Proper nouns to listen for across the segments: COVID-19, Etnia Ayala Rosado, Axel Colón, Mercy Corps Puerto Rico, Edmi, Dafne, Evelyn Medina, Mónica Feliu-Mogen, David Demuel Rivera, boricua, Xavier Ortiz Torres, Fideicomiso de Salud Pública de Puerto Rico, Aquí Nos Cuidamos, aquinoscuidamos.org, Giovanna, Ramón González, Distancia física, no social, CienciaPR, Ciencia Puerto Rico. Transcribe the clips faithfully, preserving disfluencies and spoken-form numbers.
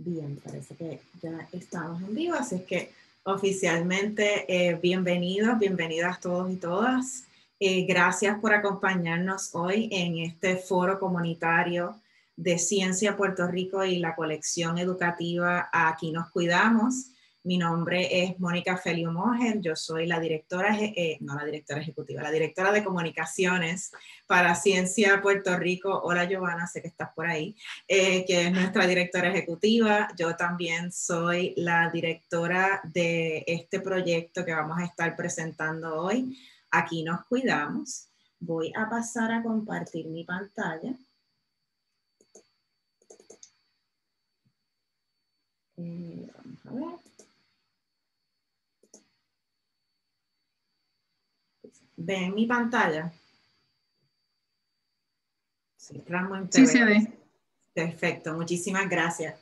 Bien, parece que ya estamos en vivo, así es que oficialmente eh, bienvenidos, bienvenidas todos y todas. Eh, gracias por acompañarnos hoy en este foro comunitario de Ciencia Puerto Rico y la colección educativa Aquí Nos Cuidamos. Mi nombre es Mónica Feliu-Mogen, yo soy la directora, eh, no la directora ejecutiva, la directora de comunicaciones para Ciencia Puerto Rico. Hola Giovanna, sé que estás por ahí, eh, que es nuestra directora ejecutiva. Yo también soy la directora de este proyecto que vamos a estar presentando hoy, Aquí Nos Cuidamos. Voy a pasar a compartir mi pantalla. Eh, vamos a ver. ¿Ven mi pantalla? Sí, Ramón, sí se ve. Perfecto, muchísimas gracias.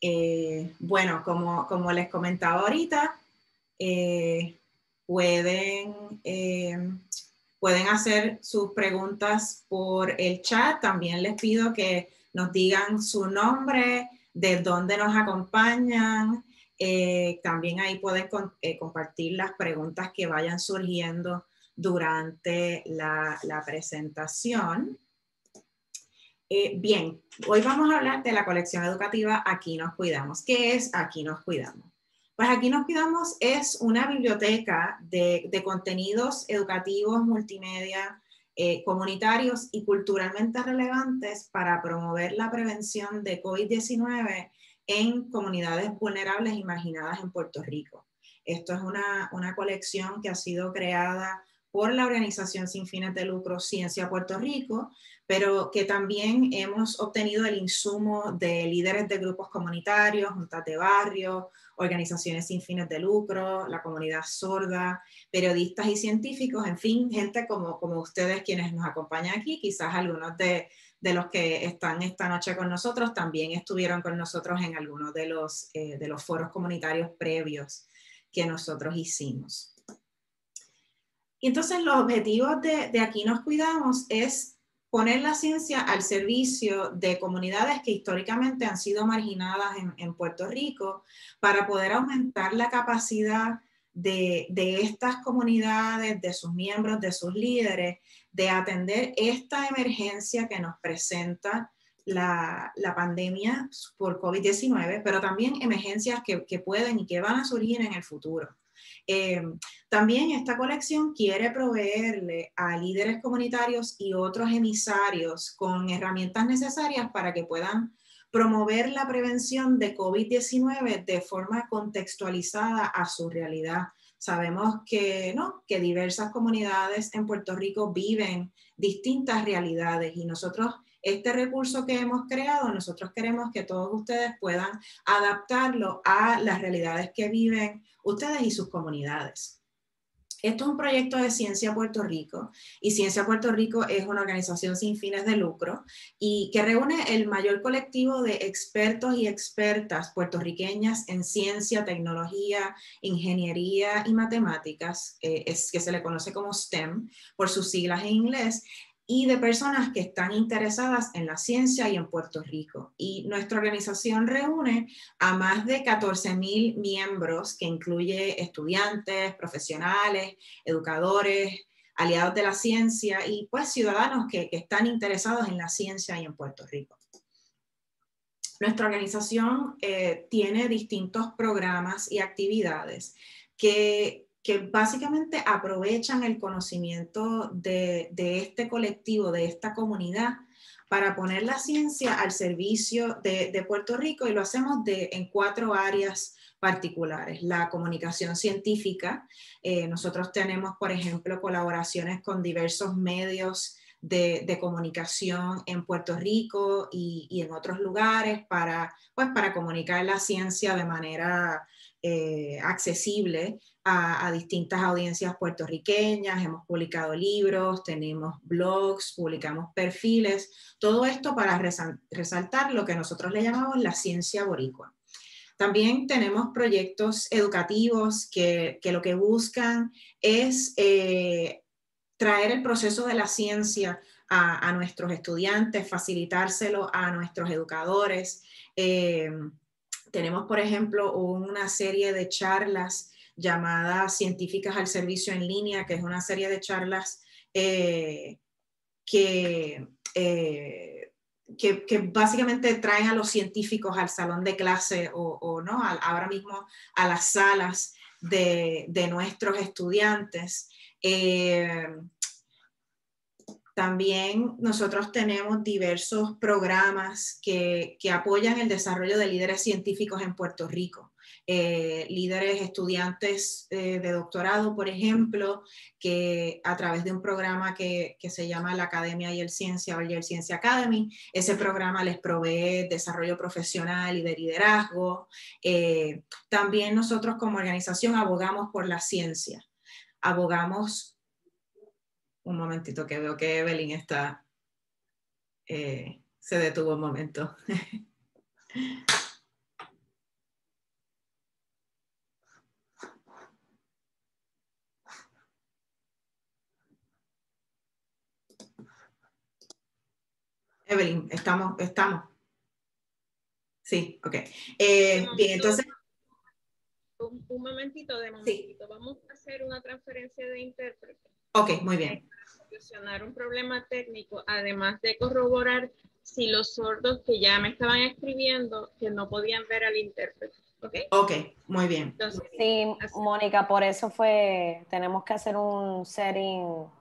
Eh, bueno, como, como les comentaba ahorita, eh, pueden, eh, pueden hacer sus preguntas por el chat. También les pido que nos digan su nombre, de dónde nos acompañan. Eh, también ahí pueden con, eh, compartir las preguntas que vayan surgiendo durante la, la presentación. Eh, bien, hoy vamos a hablar de la colección educativa Aquí Nos Cuidamos. ¿Qué es Aquí Nos Cuidamos? Pues Aquí Nos Cuidamos es una biblioteca de, de contenidos educativos, multimedia, Eh, comunitarios y culturalmente relevantes para promover la prevención de COVID diecinueve en comunidades vulnerables y marginadas en Puerto Rico. Esto es una, una colección que ha sido creada por la organización sin fines de lucro Ciencia Puerto Rico, pero que también hemos obtenido el insumo de líderes de grupos comunitarios, juntas de barrio, organizaciones sin fines de lucro, la comunidad sorda, periodistas y científicos, en fin, gente como, como ustedes quienes nos acompañan aquí. Quizás algunos de, de los que están esta noche con nosotros también estuvieron con nosotros en algunos de los, eh, de los foros comunitarios previos que nosotros hicimos. Y entonces los objetivos de, de Aquí Nos Cuidamos es poner la ciencia al servicio de comunidades que históricamente han sido marginadas en, en Puerto Rico, para poder aumentar la capacidad de, de estas comunidades, de sus miembros, de sus líderes, de atender esta emergencia que nos presenta la, la pandemia por COVID diecinueve, pero también emergencias que, que pueden y que van a surgir en el futuro. Eh, también esta colección quiere proveerle a líderes comunitarios y otros emisarios con herramientas necesarias para que puedan promover la prevención de COVID diecinueve de forma contextualizada a su realidad. Sabemos que, ¿no? que diversas comunidades en Puerto Rico viven distintas realidades, y nosotros este recurso que hemos creado, nosotros queremos que todos ustedes puedan adaptarlo a las realidades que viven ustedes y sus comunidades. Esto es un proyecto de Ciencia Puerto Rico, y Ciencia Puerto Rico es una organización sin fines de lucro y que reúne el mayor colectivo de expertos y expertas puertorriqueñas en ciencia, tecnología, ingeniería y matemáticas, eh, es, que se le conoce como STEM por sus siglas en inglés, y de personas que están interesadas en la ciencia y en Puerto Rico. Y nuestra organización reúne a más de catorce mil miembros, que incluye estudiantes, profesionales, educadores, aliados de la ciencia y pues ciudadanos que, que están interesados en la ciencia y en Puerto Rico. Nuestra organización eh, tiene distintos programas y actividades que que básicamente aprovechan el conocimiento de, de este colectivo, de esta comunidad, para poner la ciencia al servicio de, de Puerto Rico, y lo hacemos de, en cuatro áreas particulares. La comunicación científica, eh, nosotros tenemos, por ejemplo, colaboraciones con diversos medios De, de comunicación en Puerto Rico y, y en otros lugares para, pues, para comunicar la ciencia de manera eh, accesible a, a distintas audiencias puertorriqueñas. Hemos publicado libros, tenemos blogs, publicamos perfiles, todo esto para resaltar lo que nosotros le llamamos la ciencia boricua. También tenemos proyectos educativos que, que lo que buscan es eh, traer el proceso de la ciencia a, a nuestros estudiantes, facilitárselo a nuestros educadores. Eh, tenemos, por ejemplo, una serie de charlas llamadas Científicas al Servicio en Línea, que es una serie de charlas eh, que... Eh, Que, que básicamente traen a los científicos al salón de clase o, o no, a, ahora mismo a las salas de, de nuestros estudiantes. Eh, también nosotros tenemos diversos programas que, que apoyan el desarrollo de líderes científicos en Puerto Rico. Eh, líderes estudiantes eh, de doctorado, por ejemplo, que a través de un programa que, que se llama la Academia y el Ciencia, o el Ciencia Academy, ese programa les provee desarrollo profesional y de liderazgo. Eh, también nosotros como organización abogamos por la ciencia. Abogamos, un momentito que veo que Evelyn está, eh, se detuvo un momento. Evelyn, estamos, estamos. Sí, ok. Eh, momentito, bien, entonces. Un, un momentito, de momentito. Sí. Vamos a hacer una transferencia de intérprete. Ok, muy bien. Para solucionar un problema técnico, además de corroborar si los sordos que ya me estaban escribiendo, que no podían ver al intérprete. Ok, okay, muy bien. Entonces, sí, así. Mónica, por eso fue, tenemos que hacer un setting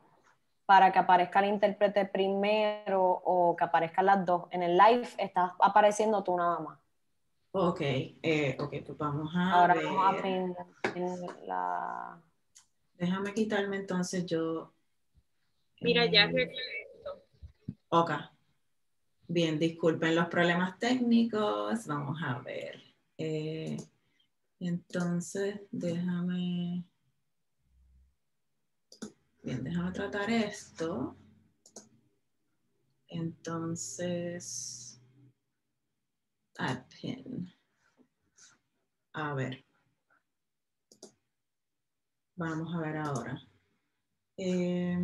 para que aparezca el intérprete primero o que aparezcan las dos. En el live estás apareciendo tú nada más. Ok, eh, okay, pues vamos a Ahora ver. Vamos a abrir la... Déjame quitarme entonces yo... Mira, eh... ya arreglé esto. Ok. Bien, disculpen los problemas técnicos. Vamos a ver. Eh, entonces, déjame... Bien, déjame tratar esto. Entonces, add pin. A ver. Vamos a ver ahora. Eh,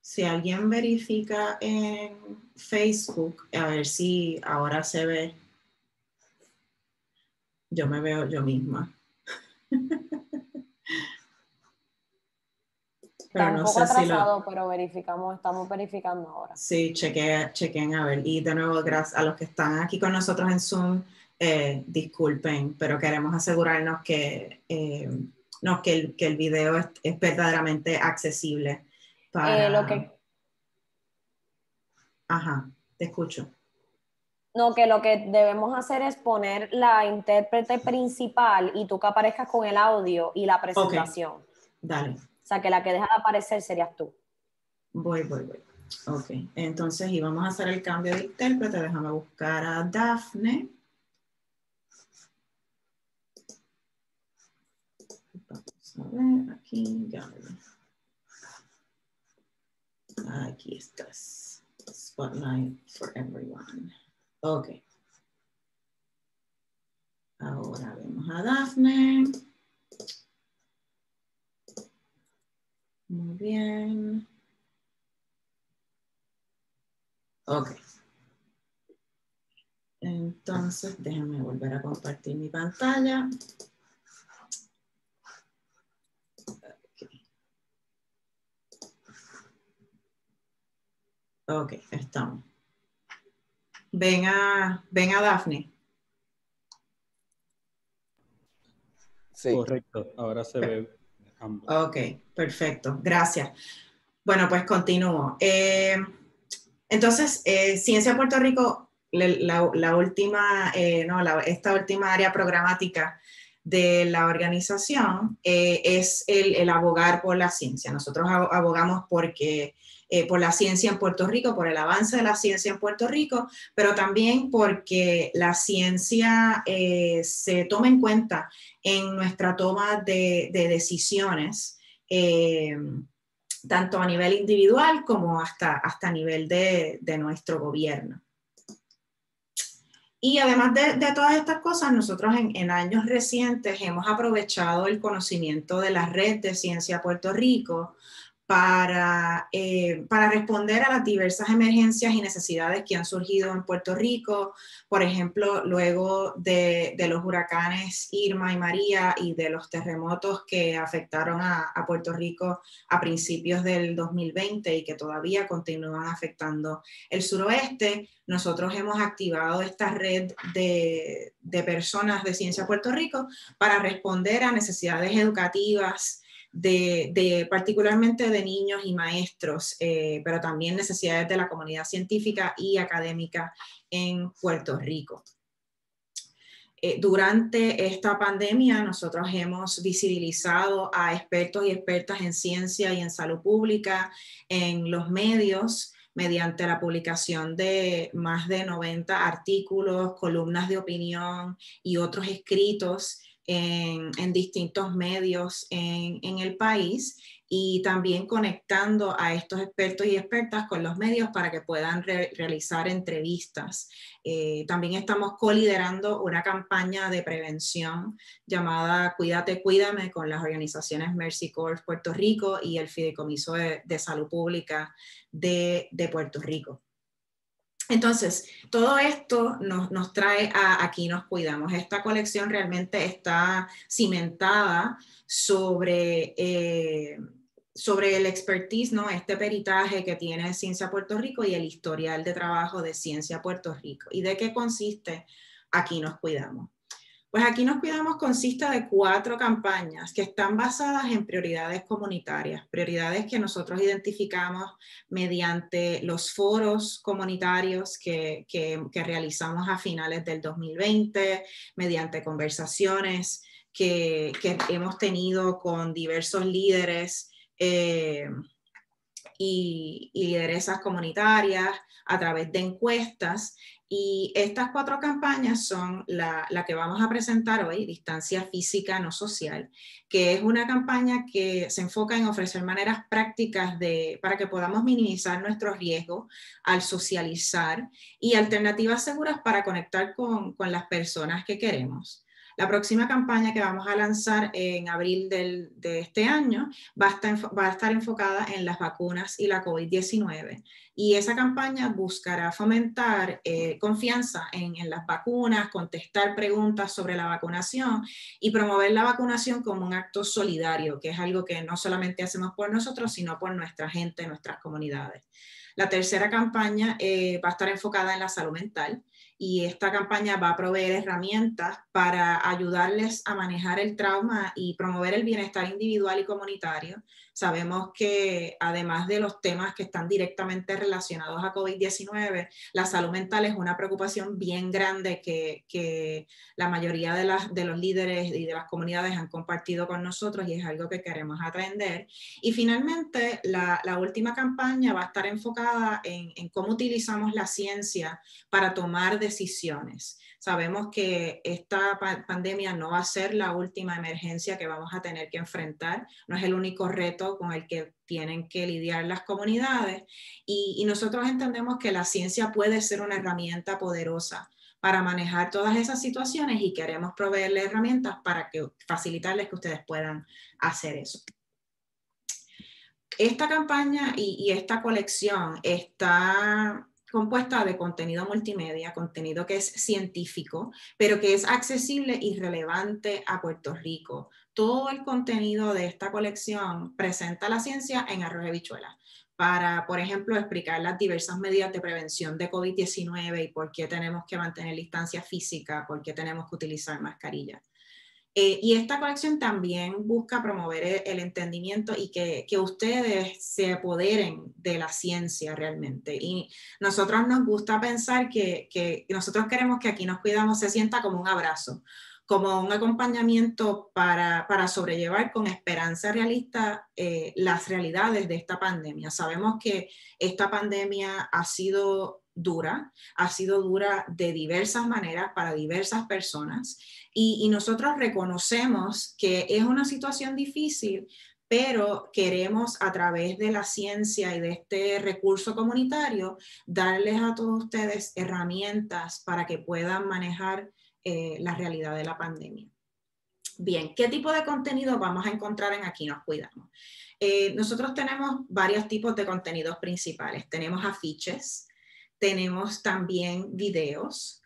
Si alguien verifica en Facebook, a ver si ahora se ve. Yo me veo yo misma. Pero no sé si lo... pero verificamos, estamos verificando ahora. Sí, chequeen, chequeen a ver. Y de nuevo, gracias a los que están aquí con nosotros en Zoom, eh, disculpen, pero queremos asegurarnos que, eh, no, que, el, que el video es, es verdaderamente accesible. Para... Eh, lo que... Ajá, te escucho. No, que lo que debemos hacer es poner la intérprete principal y tú que aparezcas con el audio y la presentación. Okay. Dale. O sea, que la que deja de aparecer serías tú. Voy, voy, voy. Ok, entonces íbamos a hacer el cambio de intérprete. Déjame buscar a Dafne. Vamos a ver, aquí, ya. Aquí estás. Spotlight for everyone. Ok. Ahora vemos a Dafne. Muy bien. Ok. Entonces, déjame volver a compartir mi pantalla. Ok, estamos. Ven a, ven a Dafne. Sí. Correcto, ahora se ve. Ok, perfecto, gracias. Bueno, pues continúo. Eh, entonces, eh, Ciencia Puerto Rico, la, la última, eh, no, la, esta última área programática de la organización eh, es el, el abogar por la ciencia. Nosotros abogamos porque... Eh, por la ciencia en Puerto Rico, por el avance de la ciencia en Puerto Rico, pero también porque la ciencia eh, se toma en cuenta en nuestra toma de, de decisiones, eh, tanto a nivel individual como hasta, hasta a nivel de, de nuestro gobierno. Y además de, de todas estas cosas, nosotros en, en años recientes hemos aprovechado el conocimiento de la red de Ciencia Puerto Rico para, eh, para responder a las diversas emergencias y necesidades que han surgido en Puerto Rico, por ejemplo, luego de, de los huracanes Irma y María y de los terremotos que afectaron a, a Puerto Rico a principios del dos mil veinte y que todavía continúan afectando el suroeste. Nosotros hemos activado esta red de, de personas de Ciencia Puerto Rico para responder a necesidades educativas de, de particularmente de niños y maestros, eh, pero también necesidades de la comunidad científica y académica en Puerto Rico. Eh, durante esta pandemia nosotros hemos visibilizado a expertos y expertas en ciencia y en salud pública en los medios, mediante la publicación de más de noventa artículos, columnas de opinión y otros escritos en, en distintos medios en, en el país, y también conectando a estos expertos y expertas con los medios para que puedan re- realizar entrevistas. Eh, también estamos coliderando una campaña de prevención llamada Cuídate, Cuídame, con las organizaciones Mercy Corps Puerto Rico y el Fideicomiso de, de Salud Pública de, de Puerto Rico. Entonces, todo esto nos, nos trae a Aquí Nos Cuidamos. Esta colección realmente está cimentada sobre... Eh, sobre el expertise, ¿no? Este peritaje que tiene Ciencia Puerto Rico y el historial de trabajo de Ciencia Puerto Rico. ¿Y de qué consiste Aquí Nos Cuidamos? Pues Aquí Nos Cuidamos consiste de cuatro campañas que están basadas en prioridades comunitarias, prioridades que nosotros identificamos mediante los foros comunitarios que, que, que realizamos a finales del dos mil veinte, mediante conversaciones que, que hemos tenido con diversos líderes Eh, y, y lideresas comunitarias a través de encuestas. Y estas cuatro campañas son la, la que vamos a presentar hoy, Distancia Física, No Social, que es una campaña que se enfoca en ofrecer maneras prácticas de, para que podamos minimizar nuestro riesgo al socializar y alternativas seguras para conectar con, con las personas que queremos. La próxima campaña que vamos a lanzar en abril del, de este año va a, estar, va a estar enfocada en las vacunas y la COVID diecinueve. Y esa campaña buscará fomentar eh, confianza en, en las vacunas, contestar preguntas sobre la vacunación y promover la vacunación como un acto solidario, que es algo que no solamente hacemos por nosotros, sino por nuestra gente, nuestras comunidades. La tercera campaña eh, va a estar enfocada en la salud mental. Y esta campaña va a proveer herramientas para ayudarles a manejar el trauma y promover el bienestar individual y comunitario. Sabemos que además de los temas que están directamente relacionados a COVID diecinueve, la salud mental es una preocupación bien grande que, que la mayoría de, las, de los líderes y de las comunidades han compartido con nosotros y es algo que queremos atender. Y finalmente, la, la última campaña va a estar enfocada en, en cómo utilizamos la ciencia para tomar decisiones decisiones. Sabemos que esta pandemia no va a ser la última emergencia que vamos a tener que enfrentar, no es el único reto con el que tienen que lidiar las comunidades y, y nosotros entendemos que la ciencia puede ser una herramienta poderosa para manejar todas esas situaciones y queremos proveerles herramientas para que, facilitarles que ustedes puedan hacer eso. Esta campaña y, y esta colección está compuesta de contenido multimedia, contenido que es científico, pero que es accesible y relevante a Puerto Rico. Todo el contenido de esta colección presenta la ciencia en arroz y habichuelas, para, por ejemplo, explicar las diversas medidas de prevención de COVID diecinueve y por qué tenemos que mantener distancia física, por qué tenemos que utilizar mascarillas. Eh, y esta colección también busca promover el entendimiento y que, que ustedes se apoderen de la ciencia realmente. Y nosotros nos gusta pensar que, que nosotros queremos que Aquí Nos Cuidamos se sienta como un abrazo, como un acompañamiento para, para sobrellevar con esperanza realista eh, las realidades de esta pandemia. Sabemos que esta pandemia ha sido dura, ha sido dura de diversas maneras para diversas personas y, y nosotros reconocemos que es una situación difícil, pero queremos a través de la ciencia y de este recurso comunitario darles a todos ustedes herramientas para que puedan manejar eh, la realidad de la pandemia. Bien, ¿qué tipo de contenido vamos a encontrar en Aquí Nos Cuidamos? Eh, nosotros tenemos varios tipos de contenidos principales. Tenemos afiches, tenemos también videos,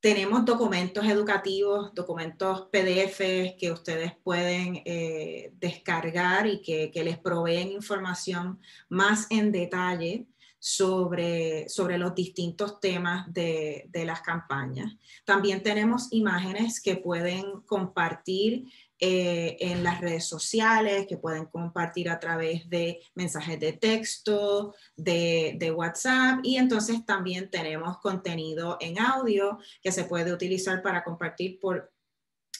tenemos documentos educativos, documentos P D F que ustedes pueden eh, descargar y que, que les proveen información más en detalle sobre, sobre los distintos temas de, de las campañas. También tenemos imágenes que pueden compartir eh, en las redes sociales, que pueden compartir a través de mensajes de texto, de, de WhatsApp, y entonces también tenemos contenido en audio que se puede utilizar para compartir por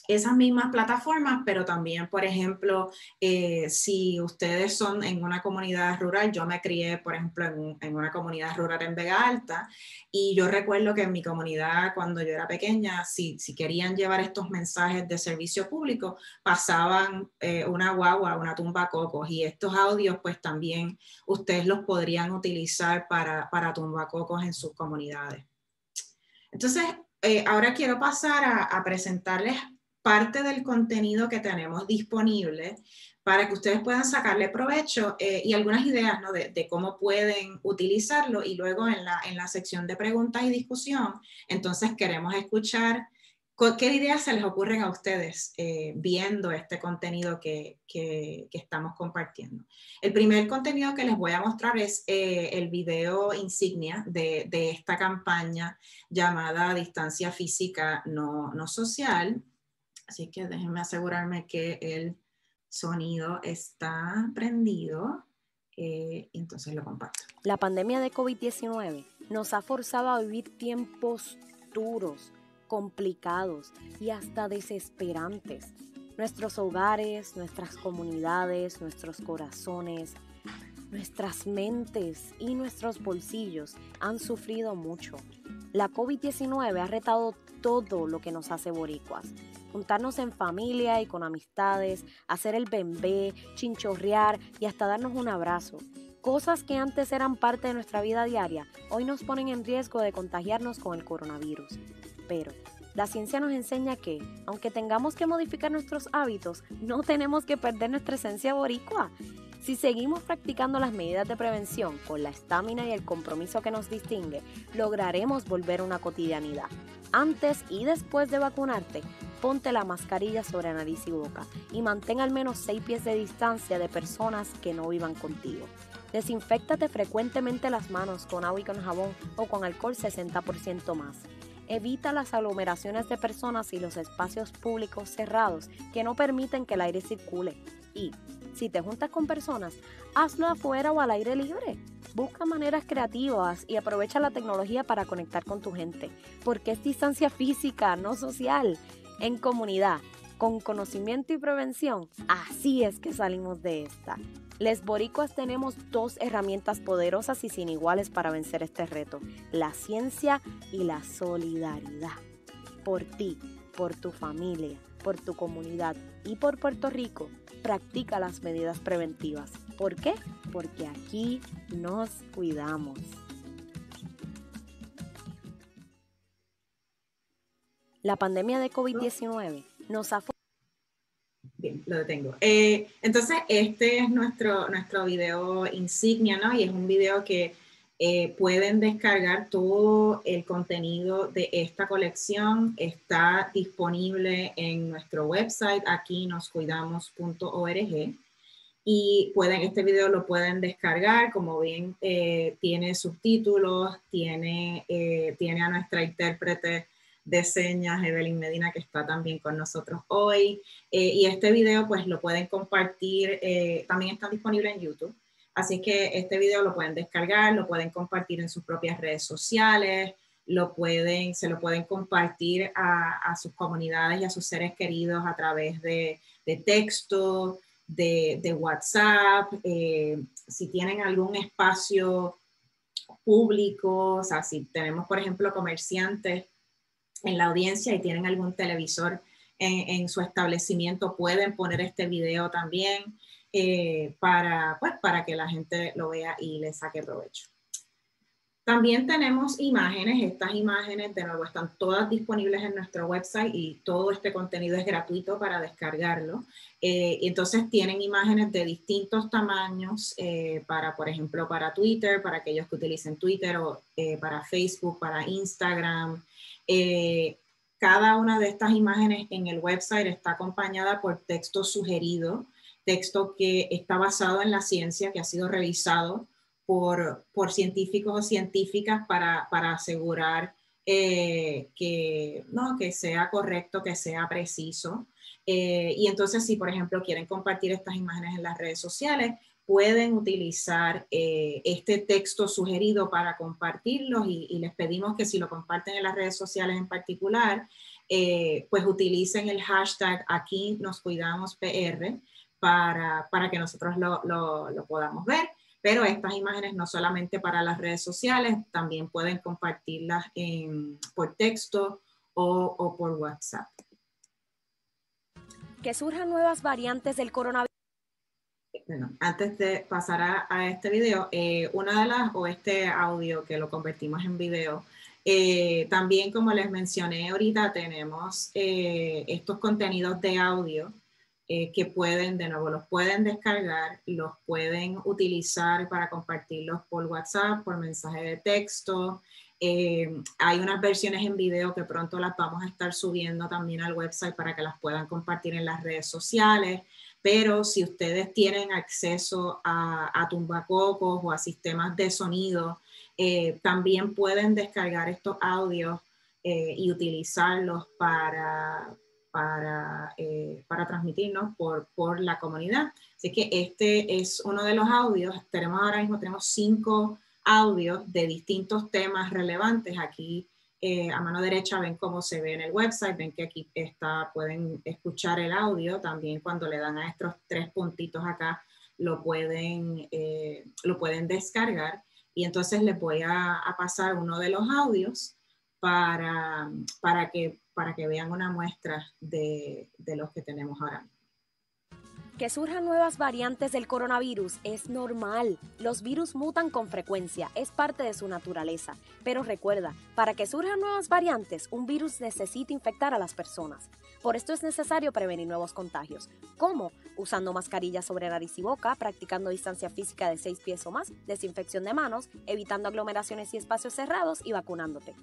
esas mismas plataformas, pero también, por ejemplo, eh, si ustedes son en una comunidad rural, yo me crié, por ejemplo, en, en una comunidad rural en Vega Alta, y yo recuerdo que en mi comunidad, cuando yo era pequeña, si, si querían llevar estos mensajes de servicio público, pasaban eh, una guagua, una tumba cocos, y estos audios, pues también ustedes los podrían utilizar para, para tumba cocos en sus comunidades. Entonces, eh, ahora quiero pasar a, a presentarles parte del contenido que tenemos disponible para que ustedes puedan sacarle provecho eh, y algunas ideas, ¿no?, de, de cómo pueden utilizarlo, y luego en la, en la sección de preguntas y discusión, entonces queremos escuchar qué ideas se les ocurren a ustedes eh, viendo este contenido que, que, que estamos compartiendo. El primer contenido que les voy a mostrar es eh, el video insignia de, de esta campaña llamada Distancia Física, no, no social. Así que déjenme asegurarme que el sonido está prendido eh, y entonces lo comparto. La pandemia de COVID diecinueve nos ha forzado a vivir tiempos duros, complicados y hasta desesperantes. Nuestros hogares, nuestras comunidades, nuestros corazones, nuestras mentes y nuestros bolsillos han sufrido mucho. La COVID diecinueve ha retado todo lo que nos hace boricuas. Juntarnos en familia y con amistades, hacer el bembé, chinchorrear y hasta darnos un abrazo. Cosas que antes eran parte de nuestra vida diaria, hoy nos ponen en riesgo de contagiarnos con el coronavirus. Pero la ciencia nos enseña que, aunque tengamos que modificar nuestros hábitos, no tenemos que perder nuestra esencia boricua. Si seguimos practicando las medidas de prevención con la estamina y el compromiso que nos distingue, lograremos volver a una cotidianidad. Antes y después de vacunarte, ponte la mascarilla sobre nariz y boca y mantén al menos seis pies de distancia de personas que no vivan contigo. Desinféctate frecuentemente las manos con agua y con jabón o con alcohol sesenta por ciento más. Evita las aglomeraciones de personas y los espacios públicos cerrados que no permiten que el aire circule. Y si te juntas con personas, hazlo afuera o al aire libre. Busca maneras creativas y aprovecha la tecnología para conectar con tu gente, porque es distancia física, no social. En comunidad, con conocimiento y prevención, así es que salimos de esta. Les boricuas tenemos dos herramientas poderosas y sin iguales para vencer este reto: la ciencia y la solidaridad. Por ti, por tu familia, por tu comunidad y por Puerto Rico, practica las medidas preventivas. ¿Por qué? Porque aquí nos cuidamos. La pandemia de COVID diecinueve nos ha... Bien, lo detengo. Eh, entonces, este es nuestro, nuestro video insignia, ¿no? Y es un video que eh, pueden descargar. Todo el contenido de esta colección está disponible en nuestro website, aquí nos cuidamos punto org. Y pueden, este video lo pueden descargar, como bien eh, tiene subtítulos, tiene, eh, tiene a nuestra intérprete de señas, Evelyn Medina, que está también con nosotros hoy. Eh, y este video pues lo pueden compartir, eh, también está disponible en YouTube. Así que este video lo pueden descargar, lo pueden compartir en sus propias redes sociales, lo pueden, se lo pueden compartir a, a sus comunidades y a sus seres queridos a través de, de texto, de, de WhatsApp. Eh, si tienen algún espacio público, o sea, si tenemos, por ejemplo, comerciantes en la audiencia y tienen algún televisor en, en su establecimiento, pueden poner este video también. eh, para, pues, para que la gente lo vea y le saque provecho. También tenemos imágenes, estas imágenes de nuevo están todas disponibles en nuestro website y todo este contenido es gratuito para descargarlo. Eh, entonces tienen imágenes de distintos tamaños eh, para, por ejemplo, para Twitter, para aquellos que utilicen Twitter o eh, para Facebook, para Instagram. Eh, cada una de estas imágenes en el website está acompañada por texto sugerido, texto que está basado en la ciencia, que ha sido revisado Por, por científicos o científicas para, para asegurar eh, que, no, que sea correcto, que sea preciso. Eh, y entonces, si por ejemplo quieren compartir estas imágenes en las redes sociales, pueden utilizar eh, este texto sugerido para compartirlos y, y les pedimos que si lo comparten en las redes sociales en particular, eh, pues utilicen el hashtag Aquí Nos Cuidamos P R para, para que nosotros lo, lo, lo podamos ver. Pero estas imágenes no solamente para las redes sociales, también pueden compartirlas en, por texto o, o por WhatsApp. Que surjan nuevas variantes del coronavirus. Bueno, antes de pasar a, a este video, eh, una de las, o este audio que lo convertimos en video, eh, también como les mencioné ahorita, tenemos eh, estos contenidos de audio, Eh, que pueden, de nuevo, los pueden descargar, los pueden utilizar para compartirlos por WhatsApp, por mensaje de texto. Eh, hay unas versiones en video que pronto las vamos a estar subiendo también al website para que las puedan compartir en las redes sociales. Pero si ustedes tienen acceso a, a tumbacocos o a sistemas de sonido, eh, también pueden descargar estos audios eh, y utilizarlos para... para, eh, para transmitirnos por, por la comunidad. Así que este es uno de los audios. Tenemos ahora mismo tenemos cinco audios de distintos temas relevantes. Aquí eh, a mano derecha ven cómo se ve en el website, ven que aquí está, pueden escuchar el audio. También cuando le dan a estos tres puntitos acá, lo pueden, eh, lo pueden descargar. Y entonces les voy a, a pasar uno de los audios para, para que para que vean una muestra de, de los que tenemos ahora. Que surjan nuevas variantes del coronavirus es normal. Los virus mutan con frecuencia, es parte de su naturaleza. Pero recuerda, para que surjan nuevas variantes, un virus necesita infectar a las personas. Por esto es necesario prevenir nuevos contagios. ¿Cómo? Usando mascarillas sobre nariz y boca, practicando distancia física de seis pies o más, desinfección de manos, evitando aglomeraciones y espacios cerrados y vacunándote.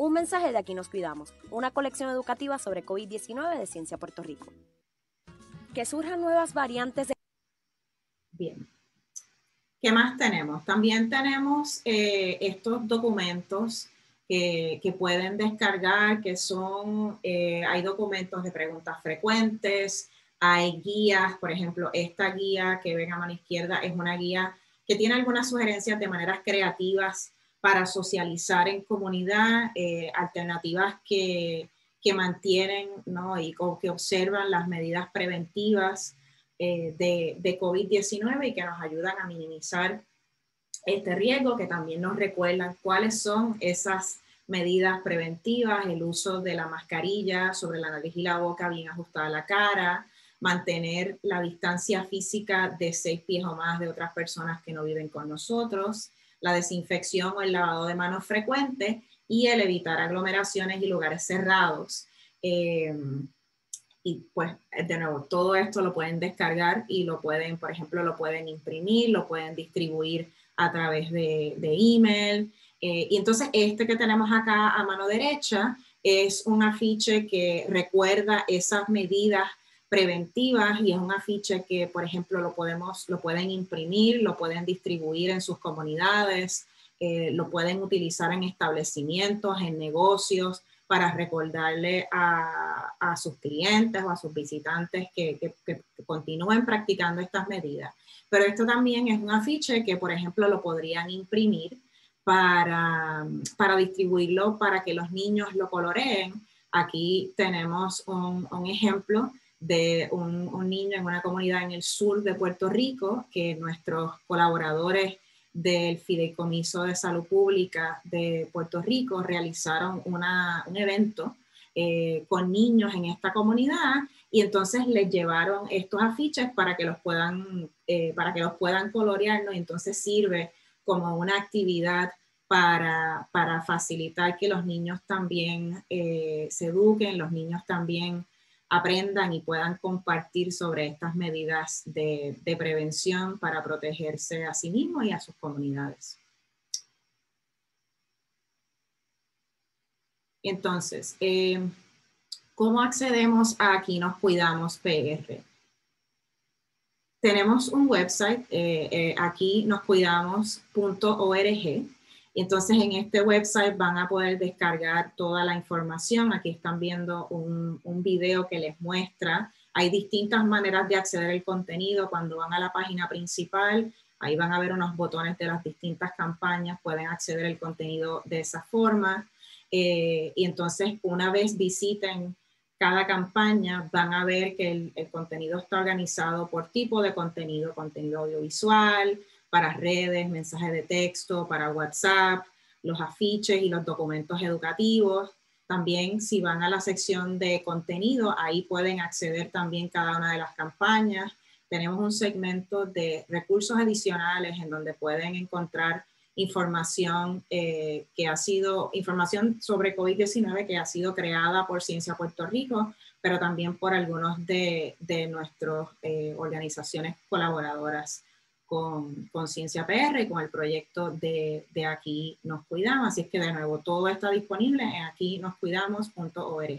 Un mensaje de Aquí Nos Cuidamos, una colección educativa sobre COVID diecinueve de Ciencia Puerto Rico. Que surjan nuevas variantes de... Bien. ¿Qué más tenemos? También tenemos eh, estos documentos eh, que pueden descargar, que son... Eh, hay documentos de preguntas frecuentes, hay guías, por ejemplo, esta guía que ven a mano izquierda es una guía que tiene algunas sugerencias de maneras creativas para socializar en comunidad, eh, alternativas que, que mantienen, ¿no? y o que observan las medidas preventivas eh, de, de COVID diecinueve y que nos ayudan a minimizar este riesgo, que también nos recuerdan cuáles son esas medidas preventivas, el uso de la mascarilla sobre la nariz y la boca bien ajustada a la cara, mantener la distancia física de seis pies o más de otras personas que no viven con nosotros, la desinfección o el lavado de manos frecuente y el evitar aglomeraciones y lugares cerrados. Eh, y pues, de nuevo, todo esto lo pueden descargar y lo pueden, por ejemplo, lo pueden imprimir, lo pueden distribuir a través de, de email. Eh, y entonces este que tenemos acá a mano derecha es un afiche que recuerda esas medidas preventivas y es un afiche que, por ejemplo, lo, podemos, lo pueden imprimir, lo pueden distribuir en sus comunidades, eh, lo pueden utilizar en establecimientos, en negocios, para recordarle a, a sus clientes o a sus visitantes que, que, que continúen practicando estas medidas. Pero esto también es un afiche que, por ejemplo, lo podrían imprimir para, para distribuirlo, para que los niños lo coloreen. Aquí tenemos un, un ejemplo de un, un niño en una comunidad en el sur de Puerto Rico, que nuestros colaboradores del Fideicomiso de Salud Pública de Puerto Rico realizaron una, un evento eh, con niños en esta comunidad y entonces les llevaron estos afiches para que los puedan, eh, para que los puedan colorear, ¿no? Y entonces sirve como una actividad para, para facilitar que los niños también eh, se eduquen, los niños también aprendan y puedan compartir sobre estas medidas de, de prevención para protegerse a sí mismos y a sus comunidades. Entonces, eh, ¿cómo accedemos a Aquí Nos Cuidamos P R? Tenemos un website, eh, eh, aquí nos cuidamos punto org. Entonces, en este website van a poder descargar toda la información. Aquí están viendo un, un video que les muestra. Hay distintas maneras de acceder al contenido. Cuando van a la página principal, ahí van a ver unos botones de las distintas campañas. Pueden acceder al contenido de esa forma. Eh, y entonces, una vez visiten cada campaña, van a ver que el, el contenido está organizado por tipo de contenido, contenido audiovisual, para redes, mensajes de texto, para WhatsApp, los afiches y los documentos educativos. También, si van a la sección de contenido, ahí pueden acceder también cada una de las campañas. Tenemos un segmento de recursos adicionales en donde pueden encontrar información eh, que ha sido, información sobre COVID diecinueve que ha sido creada por Ciencia Puerto Rico, pero también por algunos de, de nuestras eh, organizaciones colaboradoras con, con Ciencia P R y con el proyecto de, de Aquí Nos Cuidamos. Así es que, de nuevo, todo está disponible en aquí nos cuidamos punto org.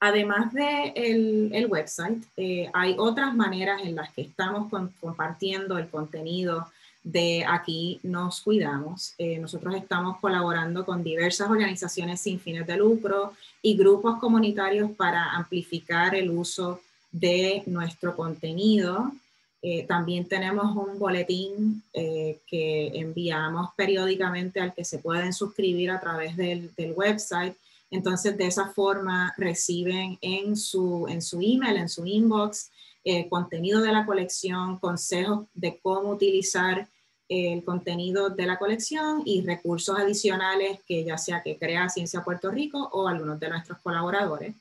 Además del el website, eh, hay otras maneras en las que estamos con, compartiendo el contenido de Aquí Nos Cuidamos. Eh, nosotros estamos colaborando con diversas organizaciones sin fines de lucro y grupos comunitarios para amplificar el uso de nuestro contenido. Eh, también tenemos un boletín eh, que enviamos periódicamente al que se pueden suscribir a través del, del website. Entonces, de esa forma reciben en su, en su email, en su inbox, eh, contenido de la colección, consejos de cómo utilizar el contenido de la colección y recursos adicionales que ya sea que crea Ciencia Puerto Rico o algunos de nuestros colaboradores.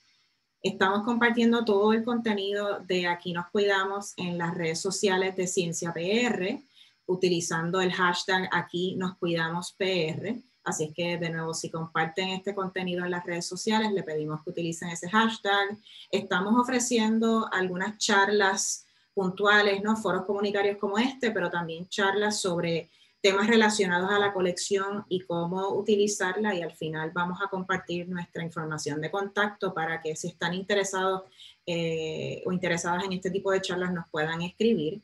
Estamos compartiendo todo el contenido de Aquí Nos Cuidamos en las redes sociales de Ciencia P R, utilizando el hashtag Aquí Nos Cuidamos P R. Así es que, de nuevo, si comparten este contenido en las redes sociales, le pedimos que utilicen ese hashtag. Estamos ofreciendo algunas charlas puntuales, ¿no? Foros comunitarios como este, pero también charlas sobre temas relacionados a la colección y cómo utilizarla, y al final vamos a compartir nuestra información de contacto para que, si están interesados eh, o interesadas en este tipo de charlas, nos puedan escribir.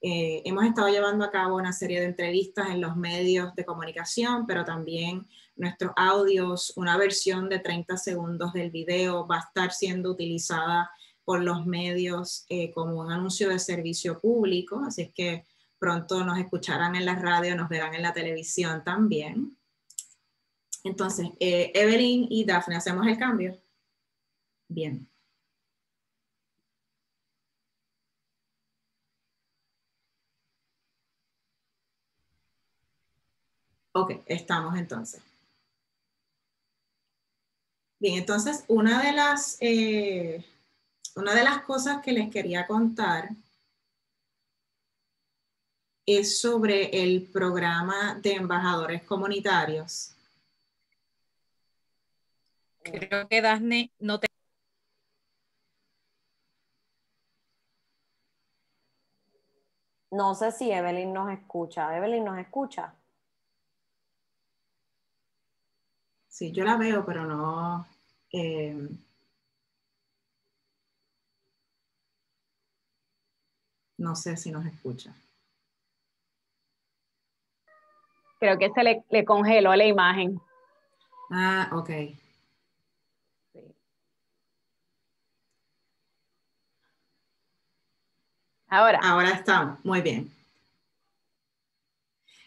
Eh, hemos estado llevando a cabo una serie de entrevistas en los medios de comunicación, pero también nuestros audios, una versión de treinta segundos del video va a estar siendo utilizada por los medios eh, como un anuncio de servicio público, así es que pronto nos escucharán en la radio, nos verán en la televisión también. Entonces, eh, Evelyn y Dafne, ¿hacemos el cambio? Bien. Ok, estamos entonces. Bien, entonces, una de las, eh, una de las cosas que les quería contar es sobre el programa de embajadores comunitarios. Creo que Dafne no te... No sé si Evelyn nos escucha. Evelyn nos escucha. Sí, yo la veo, pero no... Eh... No sé si nos escucha. Creo que se le, le congeló la imagen. Ah, ok. Ahora. Ahora estamos, muy bien.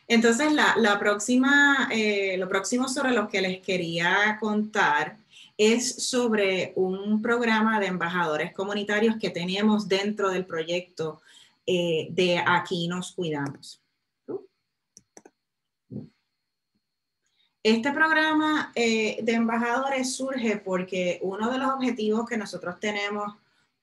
Entonces, la, la próxima, eh, lo próximo sobre lo que les quería contar es sobre un programa de embajadores comunitarios que tenemos dentro del proyecto eh, de Aquí Nos Cuidamos. Este programa eh, de embajadores surge porque uno de los objetivos que nosotros tenemos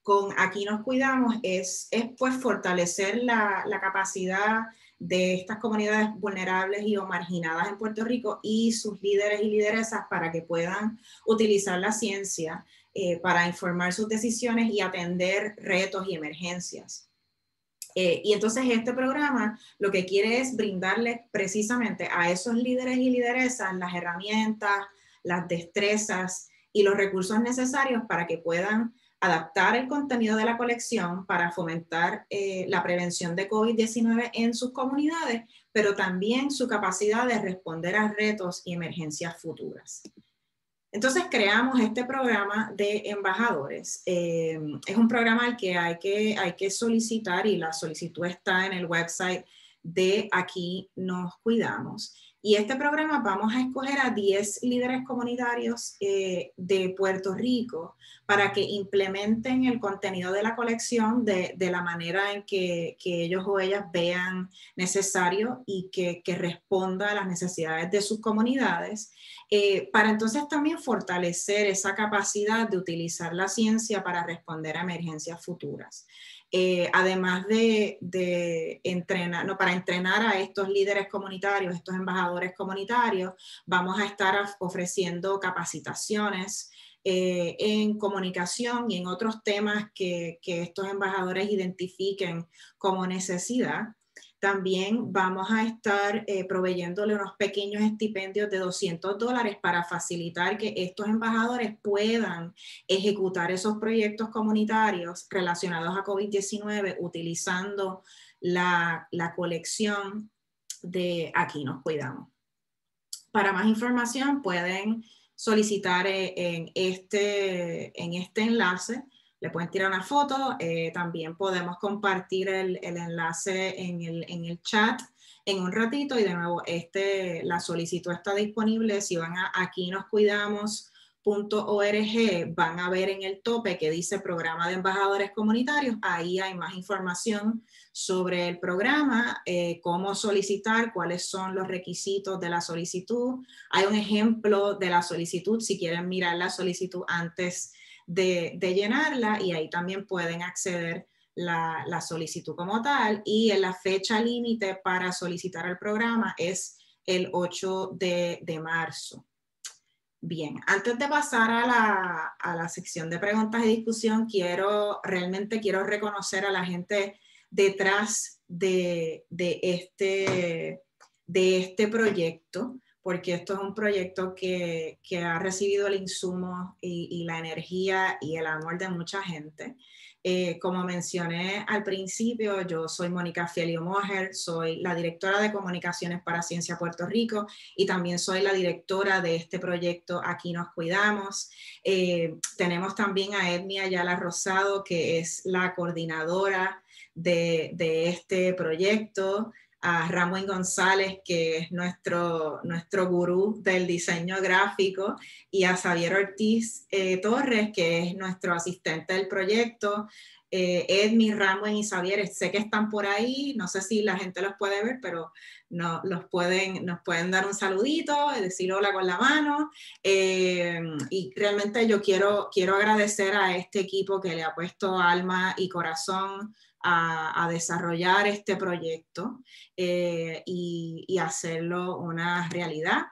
con Aquí Nos Cuidamos es, es pues, fortalecer la, la capacidad de estas comunidades vulnerables y o marginadas en Puerto Rico y sus líderes y lideresas para que puedan utilizar la ciencia eh, para informar sus decisiones y atender retos y emergencias. Eh, y entonces este programa lo que quiere es brindarles precisamente a esos líderes y lideresas las herramientas, las destrezas y los recursos necesarios para que puedan adaptar el contenido de la colección para fomentar eh, la prevención de COVID diecinueve en sus comunidades, pero también su capacidad de responder a retos y emergencias futuras. Entonces creamos este programa de embajadores. Eh, es un programa al que hay, que hay que solicitar y la solicitud está en el website de Aquí Nos Cuidamos. Y este programa vamos a escoger a diez líderes comunitarios eh, de Puerto Rico para que implementen el contenido de la colección de, de la manera en que, que ellos o ellas vean necesario y que, que responda a las necesidades de sus comunidades, eh, para entonces también fortalecer esa capacidad de utilizar la ciencia para responder a emergencias futuras. Eh, además de, de entrenar, no, para entrenar a estos líderes comunitarios, estos embajadores comunitarios, vamos a estar ofreciendo capacitaciones eh, en comunicación y en otros temas que, que estos embajadores identifiquen como necesidad. También vamos a estar eh, proveyéndole unos pequeños estipendios de doscientos dólares para facilitar que estos embajadores puedan ejecutar esos proyectos comunitarios relacionados a COVID diecinueve utilizando la, la colección de Aquí Nos Cuidamos. Para más información pueden solicitar eh, en, este, en este enlace. Le pueden tirar una foto, eh, también podemos compartir el, el enlace en el, en el chat en un ratito y de nuevo este, la solicitud está disponible. Si van a aquí nos cuidamos punto org van a ver en el tope que dice Programa de Embajadores Comunitarios, ahí hay más información sobre el programa, eh, cómo solicitar, cuáles son los requisitos de la solicitud, hay un ejemplo de la solicitud si quieren mirar la solicitud antes De, de llenarla y ahí también pueden acceder la, la solicitud como tal y en la fecha límite para solicitar el programa es el ocho de marzo. Bien, antes de pasar a la, a la sección de preguntas y discusión, quiero, realmente quiero reconocer a la gente detrás de, de, este, de este proyecto, porque esto es un proyecto que, que ha recibido el insumo y, y la energía y el amor de mucha gente. Eh, como mencioné al principio, yo soy Mónica Feliu-Mogen, soy la directora de comunicaciones para Ciencia Puerto Rico y también soy la directora de este proyecto Aquí Nos Cuidamos. Eh, tenemos también a Etnia Ayala Rosado, que es la coordinadora de, de este proyecto, a Ramón González, que es nuestro, nuestro gurú del diseño gráfico, y a Xavier Ortiz eh, Torres, que es nuestro asistente del proyecto. Eh, Edmi, Ramón y Xavier, sé que están por ahí, no sé si la gente los puede ver, pero no, los pueden, nos pueden dar un saludito, decir hola con la mano, eh, y realmente yo quiero, quiero agradecer a este equipo que le ha puesto alma y corazón A, a desarrollar este proyecto eh, y, y hacerlo una realidad.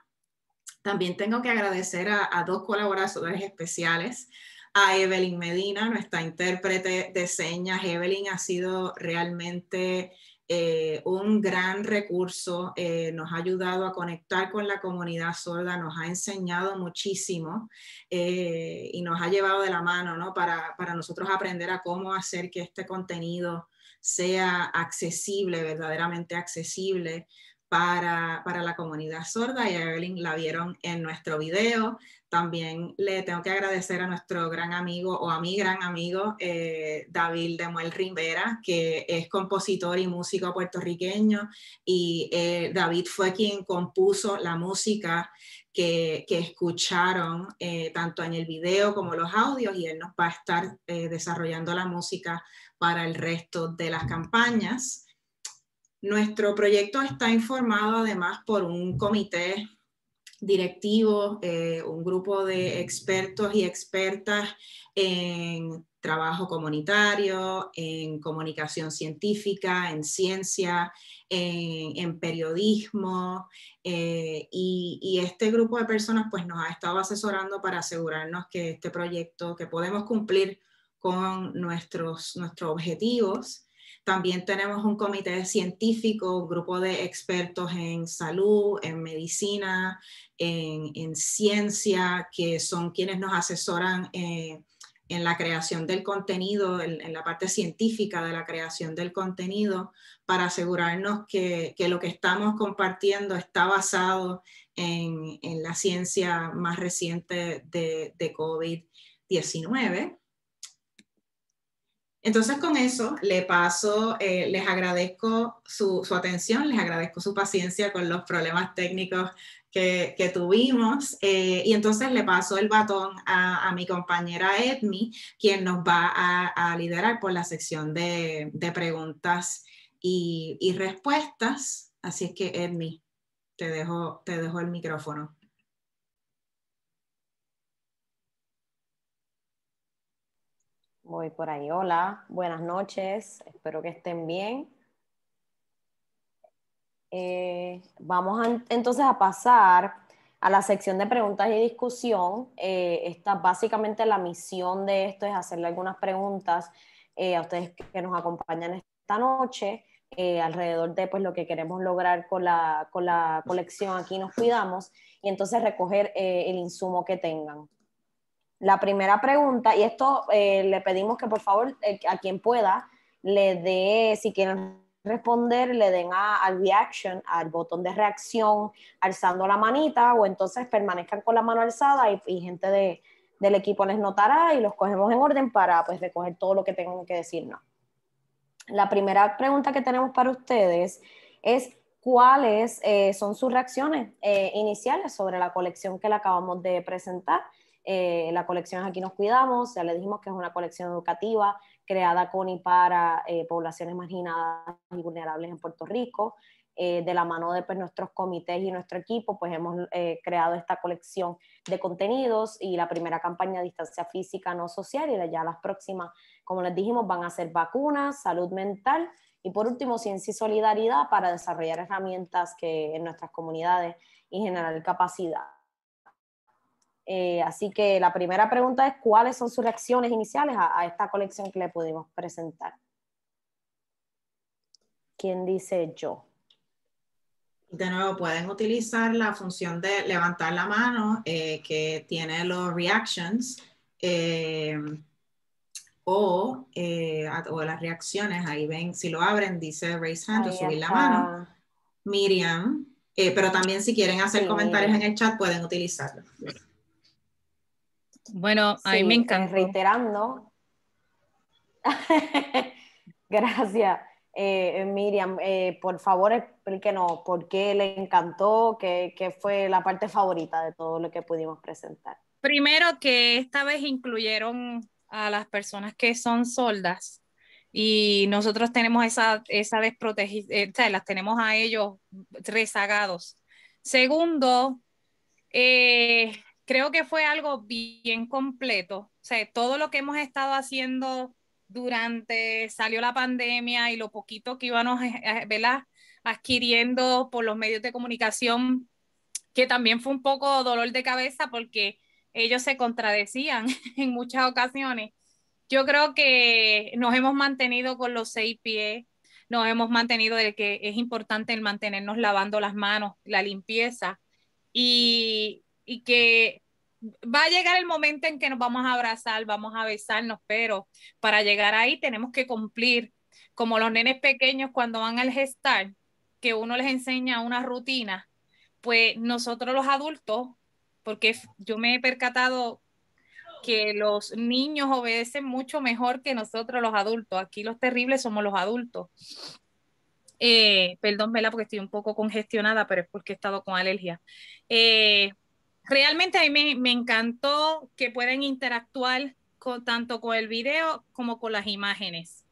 También tengo que agradecer a, a dos colaboradores especiales, a Evelyn Medina, nuestra intérprete de señas. Evelyn ha sido realmente eh, un gran recurso, eh, nos ha ayudado a conectar con la comunidad sorda, nos ha enseñado muchísimo eh, y nos ha llevado de la mano, ¿no? para, para nosotros aprender a cómo hacer que este contenido sea accesible, verdaderamente accesible para, para la comunidad sorda, y a Evelyn la vieron en nuestro video. También le tengo que agradecer a nuestro gran amigo, o a mi gran amigo, eh, David Demuel Rivera, que es compositor y músico puertorriqueño, y eh, David fue quien compuso la música que, que escucharon eh, tanto en el video como los audios, y él nos va a estar eh, desarrollando la música para el resto de las campañas. Nuestro proyecto está informado además por un comité directivos, eh, un grupo de expertos y expertas en trabajo comunitario, en comunicación científica, en ciencia, en, en periodismo, eh, y, y este grupo de personas pues, nos ha estado asesorando para asegurarnos que este proyecto, que podemos cumplir con nuestros, nuestros objetivos. También tenemos un comité científico, un grupo de expertos en salud, en medicina, en, en ciencia, que son quienes nos asesoran eh, en la creación del contenido, en, en la parte científica de la creación del contenido, para asegurarnos que, que lo que estamos compartiendo está basado en, en la ciencia más reciente de, de COVID diecinueve. Entonces con eso le paso, eh, les agradezco su, su atención, les agradezco su paciencia con los problemas técnicos que, que tuvimos, eh, y entonces le paso el batón a, a mi compañera Edmi, quien nos va a, a liderar por la sección de, de preguntas y, y respuestas. Así es que Edmi, te dejo, te dejo el micrófono. Voy por ahí. Hola, buenas noches, espero que estén bien. Eh, vamos a, entonces a pasar a la sección de preguntas y discusión. Eh, esta, básicamente la misión de esto es hacerle algunas preguntas eh, a ustedes que nos acompañan esta noche, eh, alrededor de pues, lo que queremos lograr con la, con la colección Aquí Nos Cuidamos, y entonces recoger eh, el insumo que tengan. La primera pregunta, y esto eh, le pedimos que por favor eh, a quien pueda, le dé, si quieren responder, le den a, al reaction, al botón de reacción, alzando la manita, o entonces permanezcan con la mano alzada y, y gente de, del equipo les notará y los cogemos en orden para pues, recoger todo lo que tengan que decirnos. La primera pregunta que tenemos para ustedes es ¿cuáles eh, son sus reacciones eh, iniciales sobre la colección que le acabamos de presentar? Eh, la colección Aquí Nos Cuidamos, ya le dijimos que es una colección educativa creada con y para eh, poblaciones marginadas y vulnerables en Puerto Rico. Eh, de la mano de pues, nuestros comités y nuestro equipo, pues hemos eh, creado esta colección de contenidos, y la primera campaña Distancia Física, No Social, y ya las próximas, como les dijimos, van a ser vacunas, salud mental, y por último, ciencia y solidaridad, para desarrollar herramientas que en nuestras comunidades y generar capacidad. Eh, así que la primera pregunta es ¿cuáles son sus reacciones iniciales a, a esta colección que le pudimos presentar? ¿Quién dice yo? De nuevo, pueden utilizar la función de levantar la mano eh, que tiene los reactions eh, o, eh, o las reacciones. Ahí ven, si lo abren, dice raise hand o subir la mano. Miriam, eh, pero también si quieren hacer sí, comentarios en el chat pueden utilizarlo. Bueno, a mí sí, me encanta. Reiterando. Gracias, eh, Miriam. Eh, por favor, explíquenos por qué le encantó, qué, qué fue la parte favorita de todo lo que pudimos presentar. Primero, que esta vez incluyeron a las personas que son sordas, y nosotros tenemos esa, esa desprotegida, eh, o sea, las tenemos a ellos rezagados. Segundo, eh. creo que fue algo bien completo. O sea, todo lo que hemos estado haciendo durante, salió la pandemia y lo poquito que íbamos, ¿verdad?, adquiriendo por los medios de comunicación, que también fue un poco dolor de cabeza porque ellos se contradecían en muchas ocasiones. Yo creo que nos hemos mantenido con los seis pies, nos hemos mantenido de que es importante el mantenernos lavando las manos, la limpieza, y... y que va a llegar el momento en que nos vamos a abrazar, vamos a besarnos, pero para llegar ahí tenemos que cumplir, como los nenes pequeños cuando van al gestar, que uno les enseña una rutina, pues nosotros los adultos, porque yo me he percatado que los niños obedecen mucho mejor que nosotros los adultos, aquí los terribles somos los adultos. Eh, perdón, Vela, porque estoy un poco congestionada, pero es porque he estado con alergia. Eh, Realmente a mí me, me encantó que puedan interactuar con, tanto con el video como con las imágenes.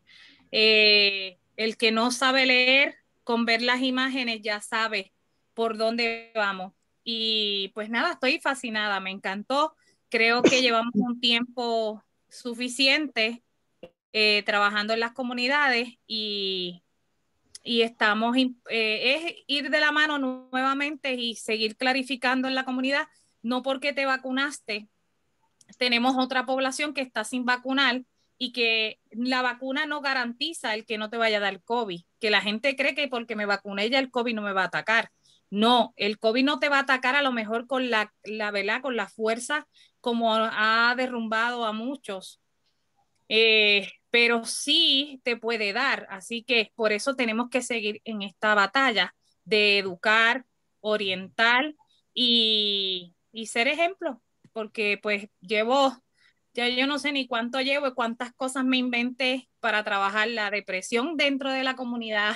Eh, el que no sabe leer, con ver las imágenes ya sabe por dónde vamos. y pues nada, estoy fascinada, me encantó. Creo que llevamos un tiempo suficiente eh, trabajando en las comunidades y, y estamos, eh, es ir de la mano nuevamente y seguir clarificando en la comunidad, no porque te vacunaste, tenemos otra población que está sin vacunar y que la vacuna no garantiza el que no te vaya a dar COVID, que la gente cree que porque me vacuné ya el COVID no me va a atacar. No, el COVID no te va a atacar a lo mejor con la, la ¿verdad? Con la fuerza como ha derrumbado a muchos, eh, pero sí te puede dar, así que por eso tenemos que seguir en esta batalla de educar, orientar y, y ser ejemplo, porque pues llevo... Ya yo no sé ni cuánto llevo y cuántas cosas me inventé para trabajar la depresión dentro de la comunidad,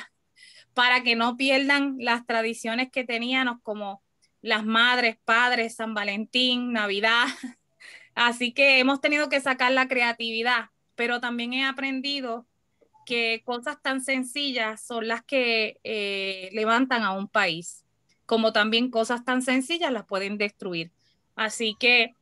para que no pierdan las tradiciones que teníamos como las madres, padres, San Valentín, Navidad. Así que hemos tenido que sacar la creatividad, pero también he aprendido que cosas tan sencillas son las que eh, levantan a un país, como también cosas tan sencillas las pueden destruir. Así que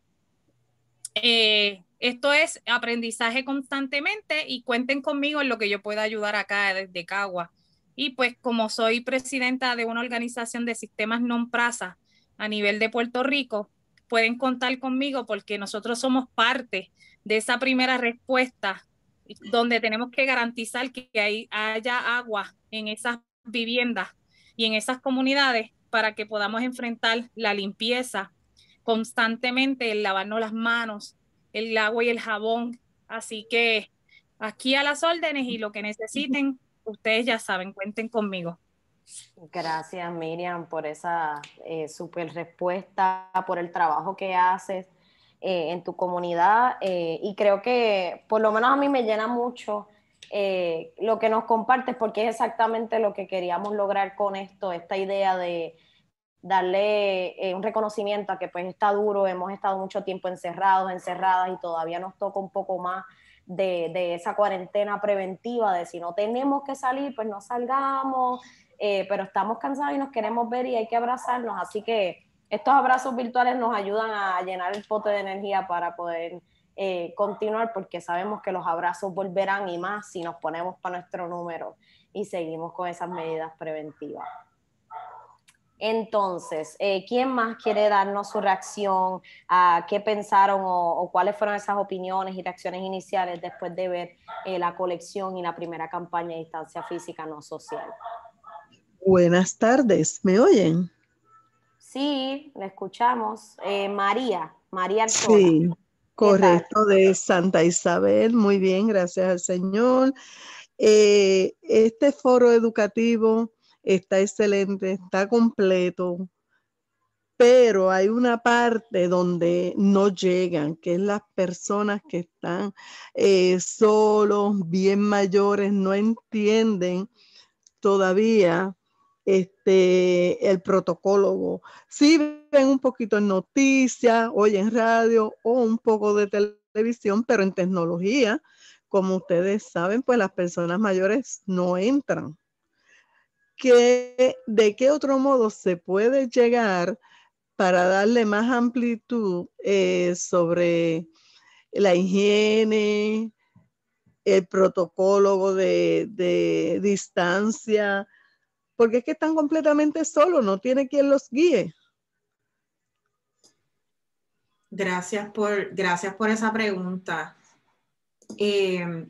eh, esto es aprendizaje constantemente y cuenten conmigo en lo que yo pueda ayudar acá desde Cagua. Y pues como soy presidenta de una organización de sistemas non-praza a nivel de Puerto Rico, pueden contar conmigo porque nosotros somos parte de esa primera respuesta donde tenemos que garantizar que hay, haya agua en esas viviendas y en esas comunidades para que podamos enfrentar la limpieza constantemente, el lavarnos las manos, el agua y el jabón. Así que aquí a las órdenes y lo que necesiten, ustedes ya saben, cuenten conmigo. Gracias, Miriam, por esa eh, súper respuesta, por el trabajo que haces eh, en tu comunidad. Eh, y creo que, por lo menos a mí me llena mucho eh, lo que nos compartes, porque es exactamente lo que queríamos lograr con esto, esta idea de darle eh, un reconocimiento a que pues está duro, hemos estado mucho tiempo encerrados, encerradas y todavía nos toca un poco más de, de esa cuarentena preventiva, de si no tenemos que salir, pues no salgamos, eh, pero estamos cansados y nos queremos ver y hay que abrazarnos, así que estos abrazos virtuales nos ayudan a llenar el pote de energía para poder eh, continuar, porque sabemos que los abrazos volverán y más si nos ponemos para nuestro número y seguimos con esas medidas preventivas. Entonces, eh, ¿quién más quiere darnos su reacción a qué pensaron o, o cuáles fueron esas opiniones y reacciones iniciales después de ver eh, la colección y la primera campaña de distancia física no social? Buenas tardes, ¿me oyen? Sí, la escuchamos. Eh, María, María Arturo. Sí, correcto, de Santa Isabel. Muy bien, gracias al Señor. Eh, este foro educativo está excelente, está completo, pero hay una parte donde no llegan, que es las personas que están eh, solos, bien mayores, no entienden todavía este, el protocolo. Sí ven un poquito en noticias, oyen radio o un poco de televisión, pero en tecnología, como ustedes saben, pues las personas mayores no entran. Que, ¿de qué otro modo se puede llegar para darle más amplitud eh, sobre la higiene, el protocolo de, de distancia? Porque es que están completamente solos, no tiene quien los guíe. Gracias por, gracias por esa pregunta. Eh,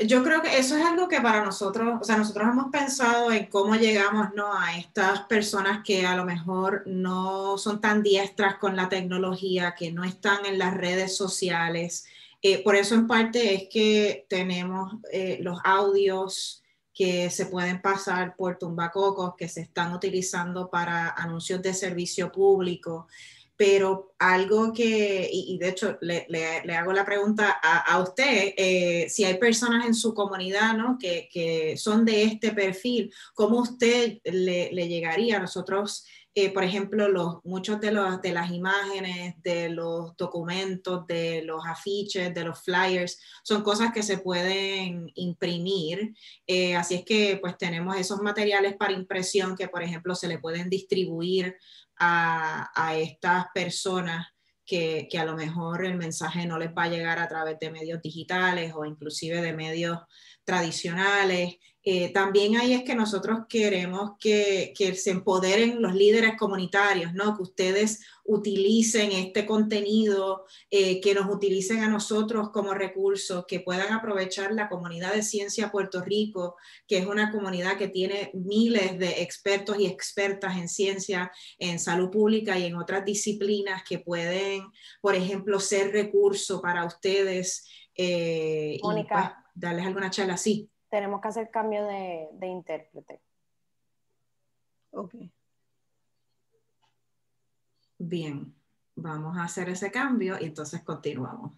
Yo creo que eso es algo que para nosotros, o sea, nosotros hemos pensado en cómo llegamos, ¿no?, a estas personas que a lo mejor no son tan diestras con la tecnología, que no están en las redes sociales. Eh, por eso en parte es que tenemos eh, los audios que se pueden pasar por tumbacocos, que se están utilizando para anuncios de servicio público, pero algo que, y, y de hecho le, le, le hago la pregunta a, a usted, eh, si hay personas en su comunidad, ¿no?, que, que son de este perfil, ¿cómo usted le, le llegaría? Nosotros, eh, por ejemplo, los, muchos de, los, de las imágenes, de los documentos, de los afiches, de los flyers, son cosas que se pueden imprimir, eh, así es que pues tenemos esos materiales para impresión que, por ejemplo, se le pueden distribuir A, a estas personas que, que a lo mejor el mensaje no les va a llegar a través de medios digitales o inclusive de medios tradicionales. Eh, también ahí es que nosotros queremos que, que se empoderen los líderes comunitarios, ¿no?, que ustedes utilicen este contenido, eh, que nos utilicen a nosotros como recursos, que puedan aprovechar la comunidad de Ciencia Puerto Rico, que es una comunidad que tiene miles de expertos y expertas en ciencia, en salud pública y en otras disciplinas que pueden, por ejemplo, ser recurso para ustedes, eh, Mónica, y pues, darles alguna charla así. Tenemos que hacer cambio de, de intérprete. Ok. Bien, vamos a hacer ese cambio y entonces continuamos.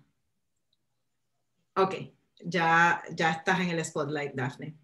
Ok, ya, ya estás en el spotlight, Dafne.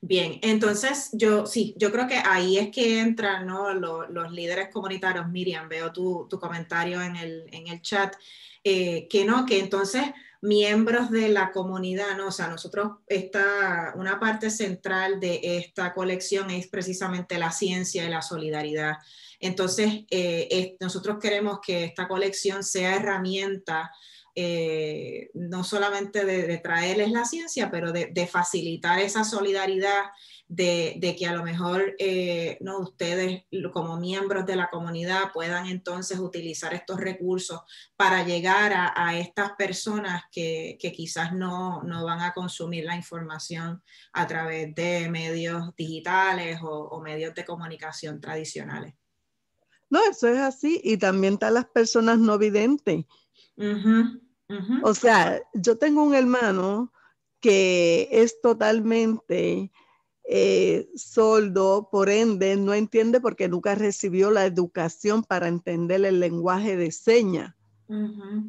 Bien, entonces yo sí, yo creo que ahí es que entran, ¿no?, los, los líderes comunitarios. Miriam, veo tu, tu comentario en el, en el chat, eh, que no, que entonces miembros de la comunidad, ¿no? O sea, nosotros, esta, una parte central de esta colección es precisamente la ciencia y la solidaridad. Entonces, eh, es, nosotros queremos que esta colección sea herramienta, eh, no solamente de, de traerles la ciencia, pero de, de facilitar esa solidaridad, de, de que a lo mejor eh, no, ustedes como miembros de la comunidad puedan entonces utilizar estos recursos para llegar a, a estas personas que, que quizás no, no van a consumir la información a través de medios digitales o, o medios de comunicación tradicionales. No, eso es así, y también están las personas no videntes. Uh-huh, uh-huh. O sea, yo tengo un hermano que es totalmente eh, sordo, por ende no entiende porque nunca recibió la educación para entender el lenguaje de señas. Uh-huh.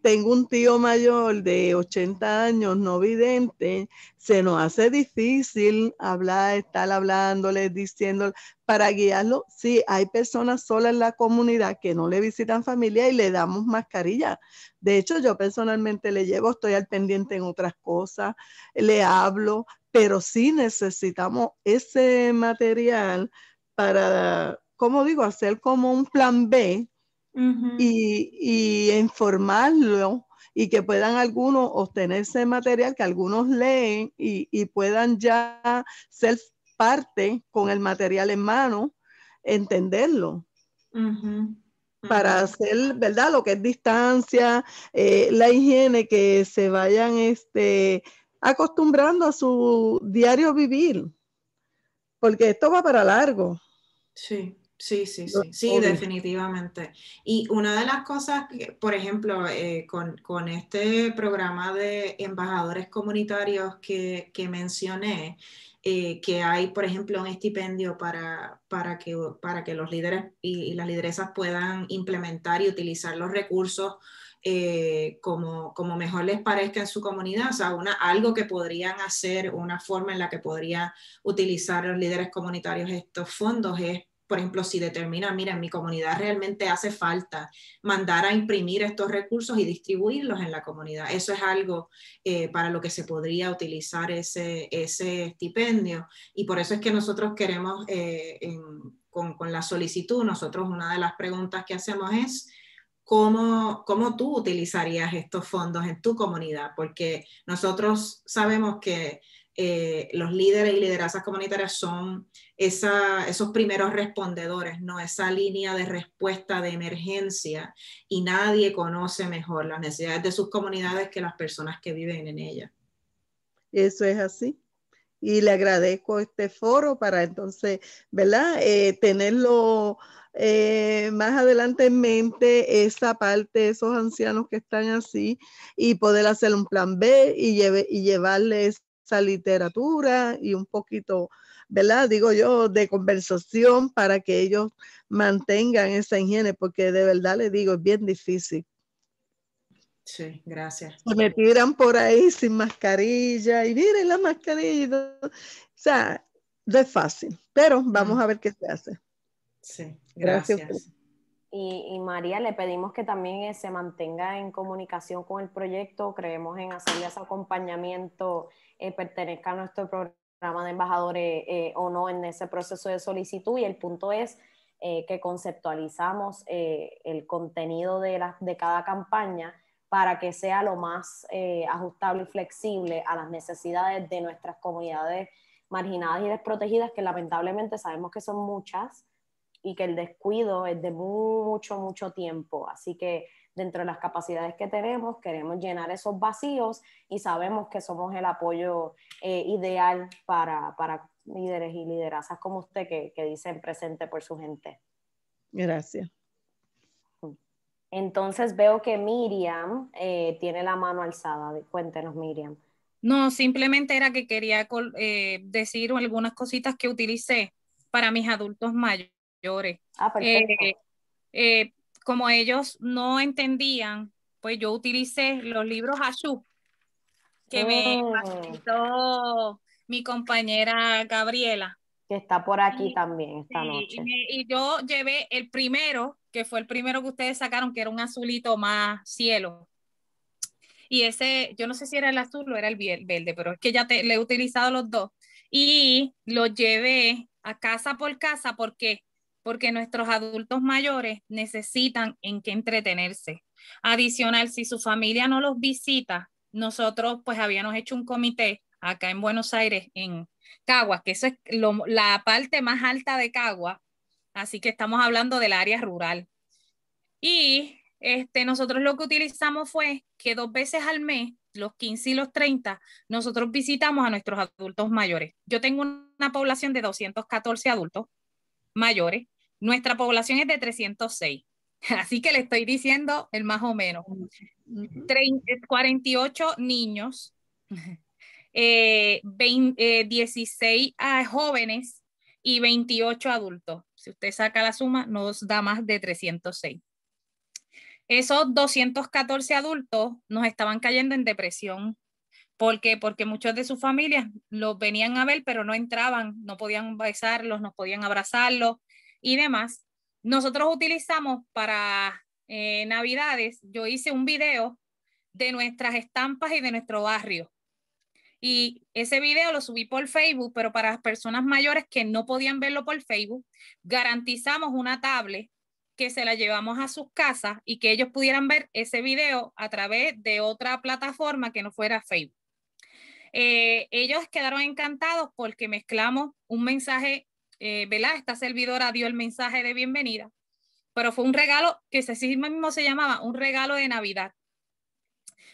Tengo un tío mayor de ochenta años, no vidente, se nos hace difícil hablar, estar hablándole, diciéndole, para guiarlo. Sí, hay personas solas en la comunidad que no le visitan familia y le damos mascarilla. De hecho, yo personalmente le llevo, estoy al pendiente en otras cosas, le hablo, pero sí necesitamos ese material para, como digo, hacer como un plan B. Uh-huh. y, y informarlo y que puedan algunos obtener ese material que algunos leen y, y puedan ya ser parte con el material en mano, entenderlo. Uh-huh. Para hacer, ¿verdad?, lo que es distancia, eh, la higiene, que se vayan este, acostumbrando a su diario vivir, porque esto va para largo. Sí. Sí, sí, sí, sí, definitivamente. Y una de las cosas, que, por ejemplo, eh, con, con este programa de embajadores comunitarios que, que mencioné, eh, que hay, por ejemplo, un estipendio para, para, que, para que los líderes y, y las lideresas puedan implementar y utilizar los recursos Eh, como, como mejor les parezca en su comunidad, o sea, una, algo que podrían hacer, una forma en la que podrían utilizar los líderes comunitarios estos fondos es, por ejemplo, si determina, mira, en mi comunidad realmente hace falta mandar a imprimir estos recursos y distribuirlos en la comunidad. Eso es algo eh, para lo que se podría utilizar ese, ese estipendio. Y por eso es que nosotros queremos, eh, en, con, con la solicitud, nosotros una de las preguntas que hacemos es, ¿cómo, ¿cómo tú utilizarías estos fondos en tu comunidad? Porque nosotros sabemos que Eh, los líderes y liderazas comunitarias son esa, esos primeros respondedores, ¿no?, esa línea de respuesta de emergencia, y nadie conoce mejor las necesidades de sus comunidades que las personas que viven en ellas. Eso es así, y le agradezco este foro para entonces, ¿verdad?, eh, tenerlo eh, más adelante en mente, esa parte, esos ancianos que están así, y poder hacer un plan B y, lleve, y llevarles esa literatura y un poquito ¿verdad? Digo yo, de conversación para que ellos mantengan esa higiene, porque de verdad les digo, es bien difícil. Sí, gracias. Se me tiran por ahí sin mascarilla y miren la mascarilla. O sea, no es fácil, pero vamos a ver qué se hace. Sí, gracias. gracias. Y, y María, le pedimos que también se mantenga en comunicación con el proyecto. Creemos en hacerle ese acompañamiento, eh, pertenezca a nuestro programa de embajadores eh, o no en ese proceso de solicitud. Y el punto es eh, que conceptualizamos eh, el contenido de, la, de cada campaña para que sea lo más eh, ajustable y flexible a las necesidades de nuestras comunidades marginadas y desprotegidas, que lamentablemente sabemos que son muchas, y que el descuido es de mucho, mucho tiempo. Así que dentro de las capacidades que tenemos, queremos llenar esos vacíos y sabemos que somos el apoyo eh, ideal para, para líderes y liderazas como usted que, que dicen presente por su gente. Gracias. Entonces veo que Miriam eh, tiene la mano alzada. Cuéntenos, Miriam. No, simplemente era que quería eh, decir algunas cositas que utilicé para mis adultos mayores. Ah, eh, eh, como ellos no entendían, pues yo utilicé los libros Hachú que oh. me facilitó mi compañera Gabriela, que está por aquí y, también esta noche. Y, me, y yo llevé el primero, que fue el primero que ustedes sacaron, que era un azulito más cielo. Y ese, yo no sé si era el azul o era el verde, pero es que ya te, le he utilizado los dos. Y lo llevé a casa por casa porque... porque nuestros adultos mayores necesitan en qué entretenerse. Adicional, si su familia no los visita, nosotros pues habíamos hecho un comité acá en Buenos Aires, en Caguas, que eso es lo, la parte más alta de Caguas, así que estamos hablando del área rural. Y este, nosotros lo que utilizamos fue que dos veces al mes, los quince y los treinta, nosotros visitamos a nuestros adultos mayores. Yo tengo una población de doscientos catorce adultos mayores. Nuestra población es de trescientos seis, así que le estoy diciendo el más o menos. cuarenta y ocho niños, eh, veinte, eh, dieciséis ah, jóvenes y veintiocho adultos. Si usted saca la suma, nos da más de trescientos seis. Esos doscientos catorce adultos nos estaban cayendo en depresión. ¿Por qué? Porque muchos de sus familias los venían a ver, pero no entraban, no podían besarlos, no podían abrazarlos y demás. Nosotros utilizamos para eh, Navidades, yo hice un video de nuestras estampas y de nuestro barrio. Y ese video lo subí por Facebook, pero para las personas mayores que no podían verlo por Facebook, garantizamos una tablet que se la llevamos a sus casas y que ellos pudieran ver ese video a través de otra plataforma que no fuera Facebook. Eh, ellos quedaron encantados porque mezclamos un mensaje, eh, ¿verdad? Esta servidora dio el mensaje de bienvenida, pero fue un regalo que así mismo se llamaba un regalo de Navidad.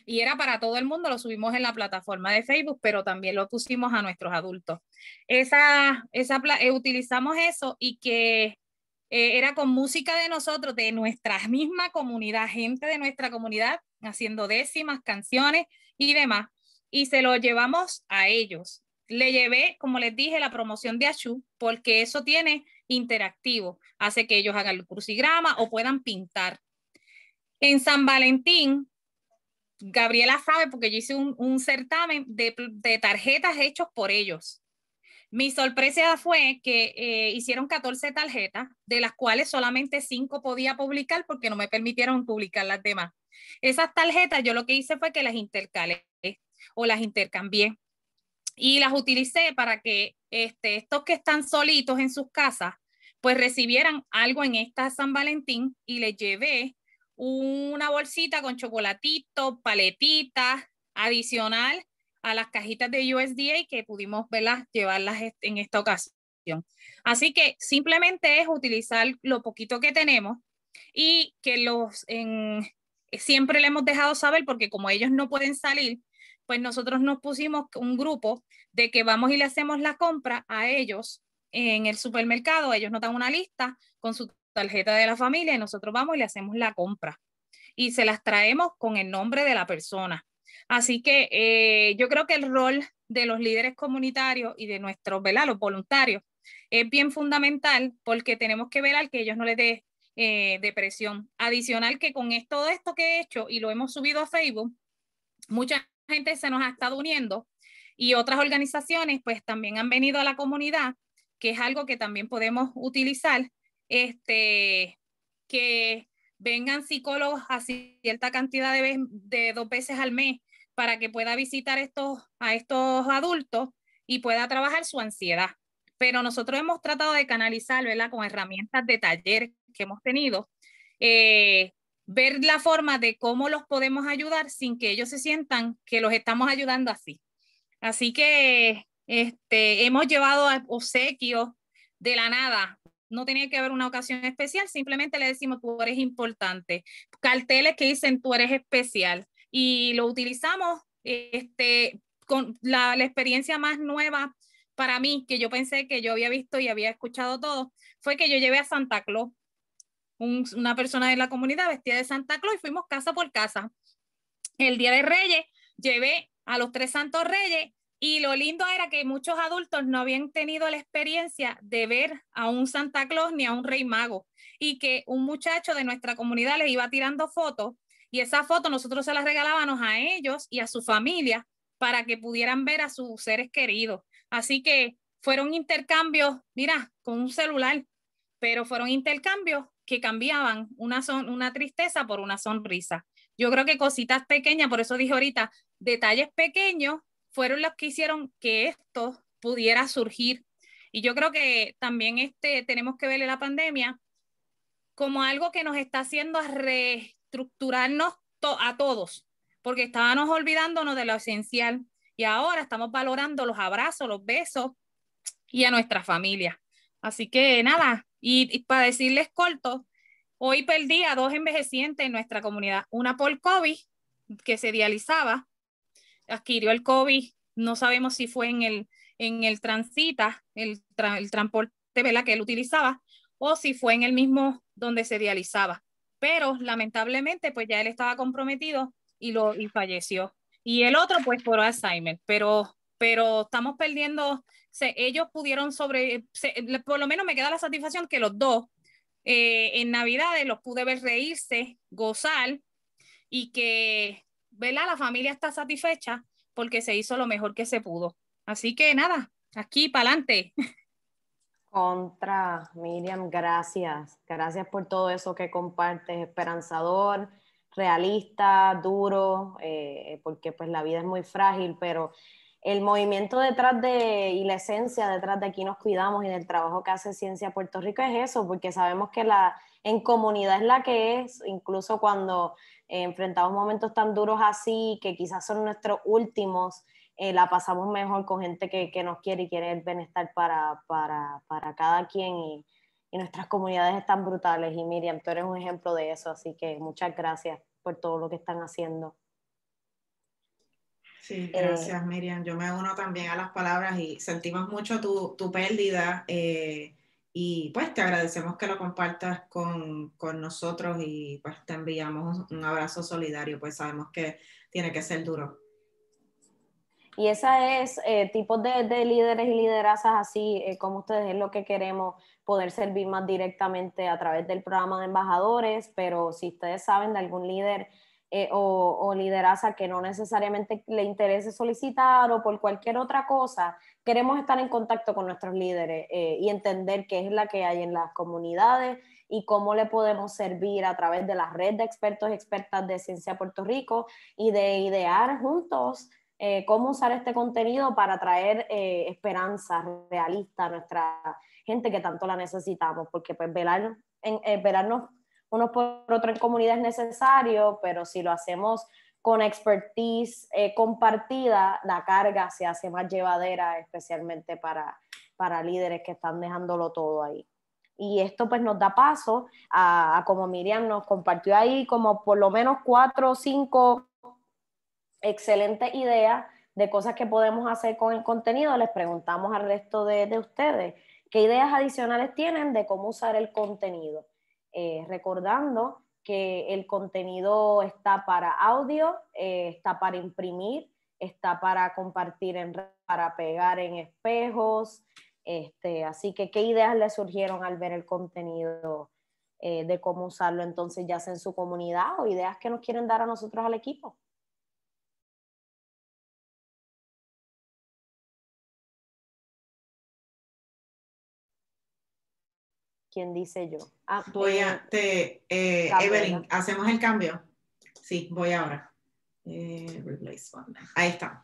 Y era para todo el mundo, lo subimos en la plataforma de Facebook, pero también lo pusimos a nuestros adultos. Esa, esa, eh, utilizamos eso y que eh, era con música de nosotros, de nuestra misma comunidad, gente de nuestra comunidad, haciendo décimas, canciones y demás. Y se lo llevamos a ellos. Le llevé, como les dije, la promoción de Achú, porque eso tiene interactivo. Hace que ellos hagan el crucigrama o puedan pintar. En San Valentín, Gabriela sabe, porque yo hice un, un certamen de, de tarjetas hechos por ellos. Mi sorpresa fue que eh, hicieron catorce tarjetas, de las cuales solamente cinco podía publicar porque no me permitieron publicar las demás. Esas tarjetas yo lo que hice fue que las intercalé o las intercambié y las utilicé para que este, estos que están solitos en sus casas pues recibieran algo en esta San Valentín, y les llevé una bolsita con chocolatitos, paletitas, adicional a las cajitas de U S D A que pudimos verlas, llevarlas en esta ocasión. Así que simplemente es utilizar lo poquito que tenemos y que los en, siempre le hemos dejado saber, porque como ellos no pueden salir, pues nosotros nos pusimos un grupo de que vamos y le hacemos la compra a ellos en el supermercado. Ellos nos dan una lista con su tarjeta de la familia y nosotros vamos y le hacemos la compra. Y se las traemos con el nombre de la persona. Así que eh, yo creo que el rol de los líderes comunitarios y de nuestros, ¿verdad?, los voluntarios es bien fundamental, porque tenemos que velar que ellos no les dé eh, depresión. Adicional, que con todo esto que he hecho y lo hemos subido a Facebook, mucha gente se nos ha estado uniendo y otras organizaciones pues también han venido a la comunidad, que es algo que también podemos utilizar, este, que vengan psicólogos a cierta cantidad de, vez, de dos veces al mes, para que pueda visitar estos, a estos adultos y pueda trabajar su ansiedad. Pero nosotros hemos tratado de canalizar, ¿verdad?, con herramientas de taller que hemos tenido, eh, ver la forma de cómo los podemos ayudar sin que ellos se sientan que los estamos ayudando así. Así que este, hemos llevado a obsequios de la nada. No tenía que haber una ocasión especial, simplemente le decimos tú eres importante. Carteles que dicen tú eres especial. Y lo utilizamos este, con la, la experiencia más nueva para mí, que yo pensé que yo había visto y había escuchado todo, fue que yo llevé a Santa Claus, un, una persona de la comunidad vestida de Santa Claus, y fuimos casa por casa. El Día de Reyes llevé a los tres santos reyes, y lo lindo era que muchos adultos no habían tenido la experiencia de ver a un Santa Claus ni a un rey mago, y que un muchacho de nuestra comunidad les iba tirando fotos, y esa foto nosotros se las regalábamos a ellos y a su familia para que pudieran ver a sus seres queridos. Así que fueron intercambios, mira, con un celular, pero fueron intercambios que cambiaban una, son, una tristeza por una sonrisa. Yo creo que cositas pequeñas, por eso dije ahorita, detalles pequeños fueron los que hicieron que esto pudiera surgir. Y yo creo que también este, tenemos que ver la pandemia como algo que nos está haciendo re... estructurarnos to a todos, porque estábamos olvidándonos de lo esencial y ahora estamos valorando los abrazos, los besos y a nuestra familia. Así que nada, y, y para decirles corto, hoy perdí a dos envejecientes en nuestra comunidad, una por COVID, que se dializaba, adquirió el COVID, no sabemos si fue en el, en el transita, el, tra el transporte, ¿verdad?, que él utilizaba, o si fue en el mismo donde se dializaba. Pero lamentablemente pues ya él estaba comprometido y, lo, y falleció. Y el otro pues por Alzheimer, pero, pero estamos perdiendo, se, ellos pudieron sobre, se, por lo menos me queda la satisfacción que los dos eh, en Navidades los pude ver reírse, gozar, y que, ¿verdad?, la familia está satisfecha porque se hizo lo mejor que se pudo. Así que nada, aquí para adelante. Contra, Miriam, gracias. Gracias por todo eso que compartes, esperanzador, realista, duro, eh, porque pues la vida es muy frágil, pero el movimiento detrás de, y la esencia detrás de Aquí Nos Cuidamos y del trabajo que hace Ciencia Puerto Rico es eso, porque sabemos que la en comunidad es la que es, incluso cuando eh, enfrentamos momentos tan duros así, que quizás son nuestros últimos, Eh, la pasamos mejor con gente que, que nos quiere y quiere el bienestar para, para, para cada quien, y, y nuestras comunidades están brutales, y Miriam, tú eres un ejemplo de eso, así que muchas gracias por todo lo que están haciendo. Sí, gracias eh, Miriam, yo me uno también a las palabras y sentimos mucho tu, tu pérdida, eh, y pues te agradecemos que lo compartas con, con nosotros, y pues te enviamos un abrazo solidario, pues sabemos que tiene que ser duro. Y esa es eh, tipos de, de líderes y liderazas así, eh, como ustedes, es lo que queremos, poder servir más directamente a través del programa de embajadores, pero si ustedes saben de algún líder eh, o, o lideraza que no necesariamente le interese solicitar o por cualquier otra cosa, queremos estar en contacto con nuestros líderes eh, y entender qué es la que hay en las comunidades y cómo le podemos servir a través de la red de expertos y expertas de Ciencia Puerto Rico, y de idear juntos Eh, cómo usar este contenido para traer eh, esperanza realista a nuestra gente que tanto la necesitamos, porque pues velar en, eh, velarnos unos por otros en comunidad es necesario, pero si lo hacemos con expertise eh, compartida, la carga se hace más llevadera, especialmente para, para líderes que están dejándolo todo ahí. Y esto pues nos da paso a, a como Miriam nos compartió ahí, como por lo menos cuatro o cinco excelente idea de cosas que podemos hacer con el contenido. Les preguntamos al resto de, de ustedes qué ideas adicionales tienen de cómo usar el contenido, eh, recordando que el contenido está para audio, eh, está para imprimir, está para compartir, en, para pegar en espejos. Este, así que, ¿qué ideas le surgieron al ver el contenido eh, de cómo usarlo entonces ya sea en su comunidad o ideas que nos quieren dar a nosotros al equipo? ¿Quién dice yo? Ah, voy eh, a, te, eh, Evelyn, hacemos el cambio. Sí, voy ahora. Eh, replace one. Ahí está.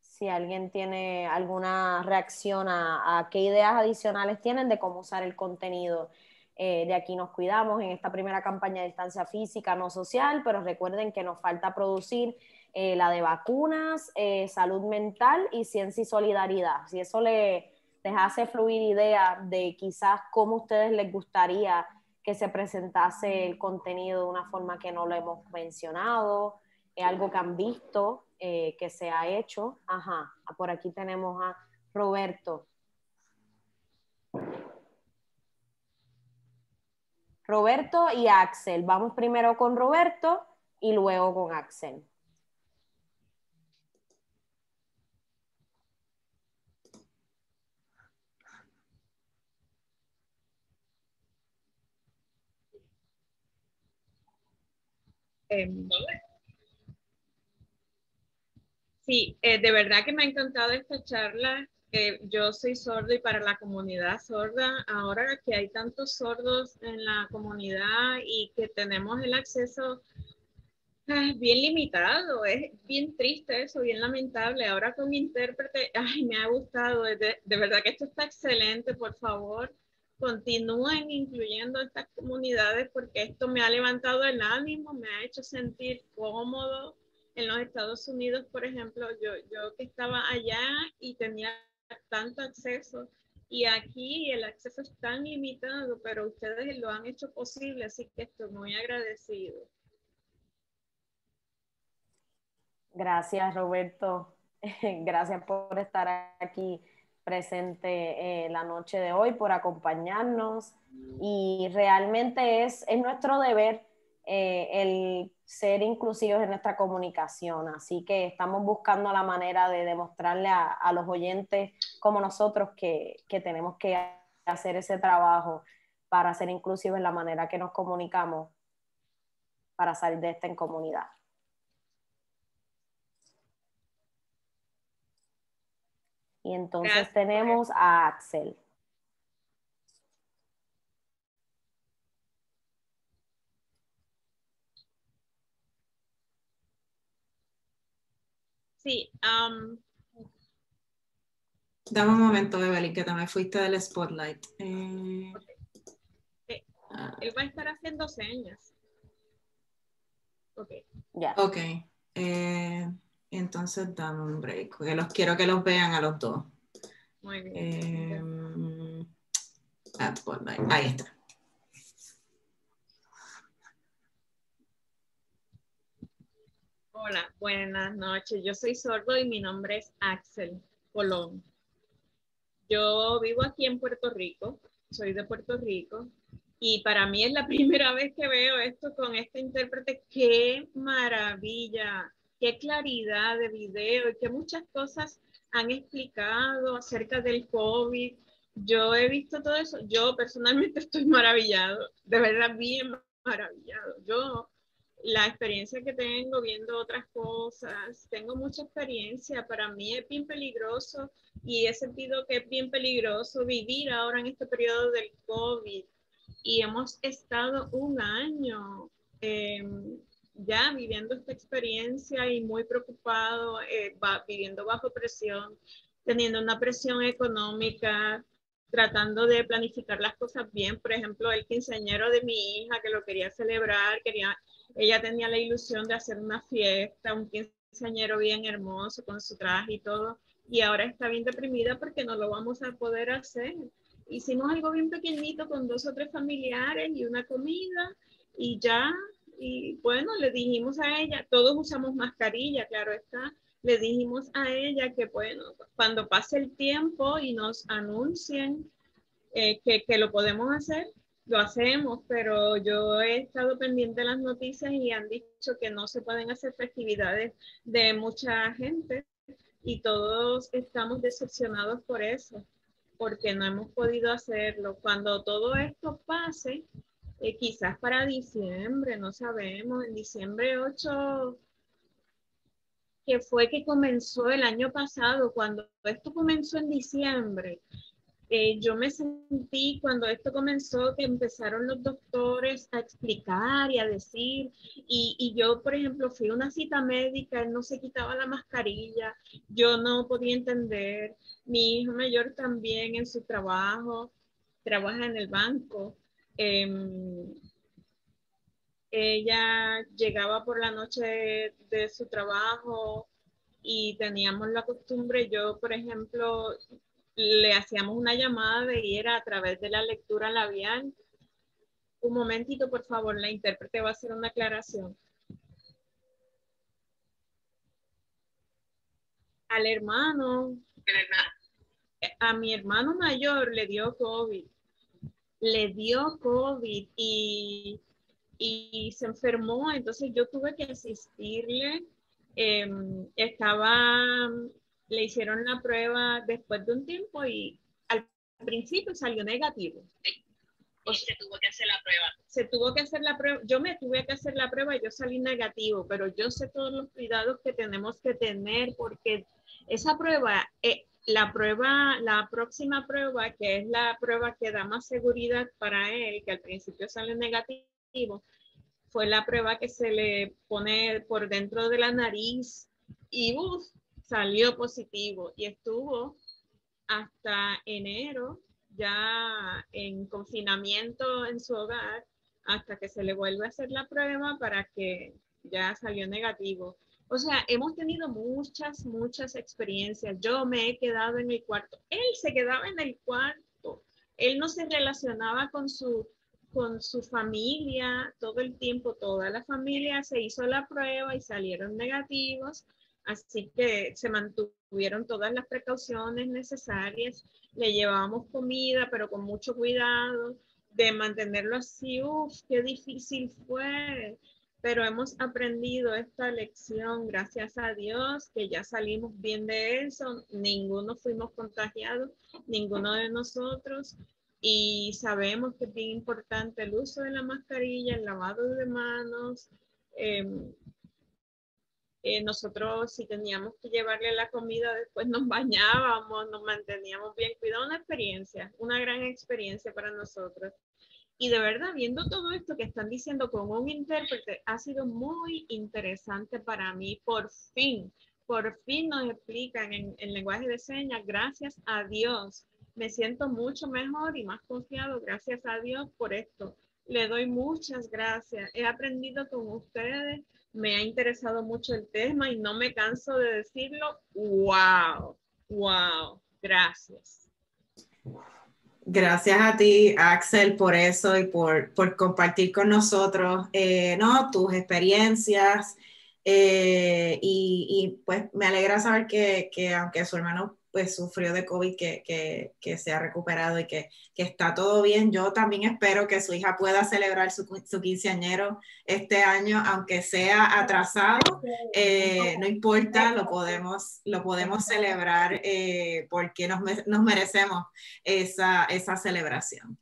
Si alguien tiene alguna reacción a, a qué ideas adicionales tienen de cómo usar el contenido eh, de Aquí Nos Cuidamos en esta primera campaña de distancia física no social, pero recuerden que nos falta producir eh, la de vacunas, eh, salud mental y ciencia y solidaridad. Si eso le, les hace fluir ideas de quizás cómo a ustedes les gustaría que se presentase el contenido de una forma que no lo hemos mencionado, eh, algo que han visto, Eh, que se ha hecho. Ajá, por aquí tenemos a Roberto. Roberto y Axel. Vamos primero con Roberto y luego con Axel. ¿Dónde? Sí, eh, de verdad que me ha encantado esta charla. Eh, yo soy sordo y para la comunidad sorda, ahora que hay tantos sordos en la comunidad y que tenemos el acceso ay, bien limitado, es bien triste eso, bien lamentable. Ahora con intérprete, ay, me ha gustado, de, de verdad que esto está excelente. Por favor, continúen incluyendo estas comunidades porque esto me ha levantado el ánimo, me ha hecho sentir cómodo. En los Estados Unidos, por ejemplo, yo, yo que estaba allá y tenía tanto acceso, y aquí el acceso es tan limitado, pero ustedes lo han hecho posible, así que estoy muy agradecido. Gracias, Roberto. Gracias por estar aquí presente eh, la noche de hoy, por acompañarnos, y realmente es, es nuestro deber eh, el ser inclusivos en nuestra comunicación, así que estamos buscando la manera de demostrarle a, a los oyentes como nosotros que, que tenemos que hacer ese trabajo para ser inclusivos en la manera que nos comunicamos para salir de esta en comunidad. Y entonces Gracias. tenemos a Axel. Sí. Um, Dame un momento, Evelyn, que también fuiste del spotlight. Eh, okay. eh, ah. Él va a estar haciendo señas. Ok. Yeah. Ok. Eh, entonces dame un break. Porque los quiero que los vean a los dos. Muy bien. Eh, okay. Spotlight. Ahí está. Hola, buenas noches. Yo soy sordo y mi nombre es Axel Colón. Yo vivo aquí en Puerto Rico, soy de Puerto Rico, y para mí es la primera vez que veo esto con este intérprete. ¡Qué maravilla! ¡Qué claridad de video! Y que muchas cosas han explicado acerca del COVID. Yo he visto todo eso. Yo personalmente estoy maravillado, de verdad bien maravillado. Yo... la experiencia que tengo viendo otras cosas, tengo mucha experiencia, para mí es bien peligroso y he sentido que es bien peligroso vivir ahora en este periodo del COVID y hemos estado un año eh, ya viviendo esta experiencia y muy preocupado, eh, va, viviendo bajo presión, teniendo una presión económica, tratando de planificar las cosas bien. Por ejemplo, el quinceañero de mi hija que lo quería celebrar, quería... ella tenía la ilusión de hacer una fiesta, un quinceañero bien hermoso con su traje y todo, y ahora está bien deprimida porque no lo vamos a poder hacer. Hicimos algo bien pequeñito con dos o tres familiares y una comida, y ya, y bueno, le dijimos a ella, todos usamos mascarilla, claro está, le dijimos a ella que bueno, cuando pase el tiempo y nos anuncien eh, que, que lo podemos hacer, lo hacemos, pero yo he estado pendiente de las noticias y han dicho que no se pueden hacer festividades de mucha gente y todos estamos decepcionados por eso, porque no hemos podido hacerlo. Cuando todo esto pase, eh, quizás para diciembre, no sabemos, en diciembre ocho, que fue que comenzó el año pasado, cuando esto comenzó en diciembre, eh, yo me sentí cuando esto comenzó que empezaron los doctores a explicar y a decir, y, y yo, por ejemplo, fui a una cita médica, él no se quitaba la mascarilla, yo no podía entender, mi hijo mayor también en su trabajo, trabaja en el banco, eh, ella llegaba por la noche de, de su trabajo y teníamos la costumbre, yo por ejemplo, le hacíamos una llamada y era a través de la lectura labial. Un momentito, por favor, la intérprete va a hacer una aclaración. Al hermano, a mi hermano mayor le dio COVID. Le dio COVID y... y se enfermó, entonces yo tuve que asistirle, eh, estaba, le hicieron la prueba después de un tiempo y al principio salió negativo. Sí. O sea, se tuvo que hacer la prueba. Se tuvo que hacer la prueba, yo me tuve que hacer la prueba y yo salí negativo, pero yo sé todos los cuidados que tenemos que tener porque esa prueba, eh, la prueba, la próxima prueba, que es la prueba que da más seguridad para él, que al principio sale negativo, fue la prueba que se le pone por dentro de la nariz y uh, salió positivo y estuvo hasta enero ya en confinamiento en su hogar hasta que se le vuelve a hacer la prueba para que ya salió negativo. O sea, hemos tenido muchas, muchas experiencias. Yo me he quedado en el cuarto. Él se quedaba en el cuarto. Él no se relacionaba con su con su familia, todo el tiempo, toda la familia se hizo la prueba y salieron negativos, así que se mantuvieron todas las precauciones necesarias, le llevábamos comida, pero con mucho cuidado, de mantenerlo así, uff, qué difícil fue, pero hemos aprendido esta lección, gracias a Dios, que ya salimos bien de eso, ninguno fuimos contagiados, ninguno de nosotros, y sabemos que es bien importante el uso de la mascarilla, el lavado de manos. Eh, eh, nosotros si teníamos que llevarle la comida, después nos bañábamos, nos manteníamos bien cuidados. Una experiencia, una gran experiencia para nosotros. Y de verdad, viendo todo esto que están diciendo con un intérprete, ha sido muy interesante para mí. Por fin, por fin nos explican en, en lenguaje de señas, gracias a Dios. Me siento mucho mejor y más confiado, gracias a Dios por esto. Le doy muchas gracias. He aprendido con ustedes, me ha interesado mucho el tema y no me canso de decirlo. ¡Wow! ¡Wow! Gracias. Gracias a ti, Axel, por eso y por, por compartir con nosotros eh, ¿no? tus experiencias. Eh, y, y pues me alegra saber que, que aunque su hermano pues sufrió de COVID, que, que, que se ha recuperado y que, que está todo bien. Yo también espero que su hija pueda celebrar su, su quinceañero este año, aunque sea atrasado, eh, no importa, lo podemos, lo podemos celebrar eh, porque nos, nos merecemos esa, esa celebración.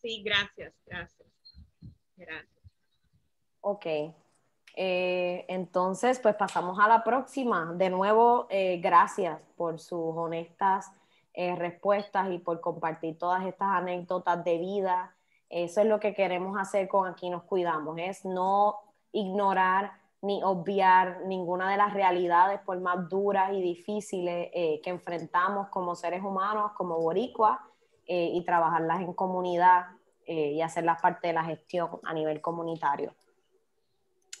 Sí, gracias, gracias. Gracias. Ok. Eh, entonces, pues pasamos a la próxima. De nuevo, eh, gracias por sus honestas eh, respuestas y por compartir todas estas anécdotas de vida. Eso es lo que queremos hacer con Aquí Nos Cuidamos, es no ignorar ni obviar ninguna de las realidades, por más duras y difíciles eh, que enfrentamos como seres humanos, como boricuas, eh, y trabajarlas en comunidad eh, y hacerlas parte de la gestión a nivel comunitario.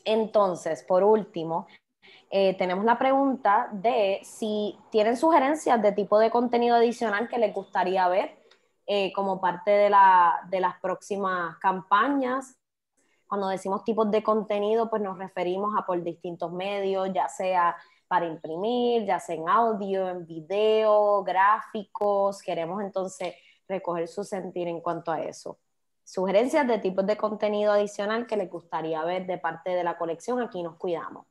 Entonces, por último, eh, tenemos la pregunta de si tienen sugerencias de tipo de contenido adicional que les gustaría ver eh, como parte de, la, de las próximas campañas. Cuando decimos tipos de contenido, pues nos referimos a por distintos medios, ya sea para imprimir, ya sea en audio, en video, gráficos. Queremos entonces recoger su sentir en cuanto a eso. Sugerencias de tipos de contenido adicional que les gustaría ver de parte de la colección Aquí Nos Cuidamos.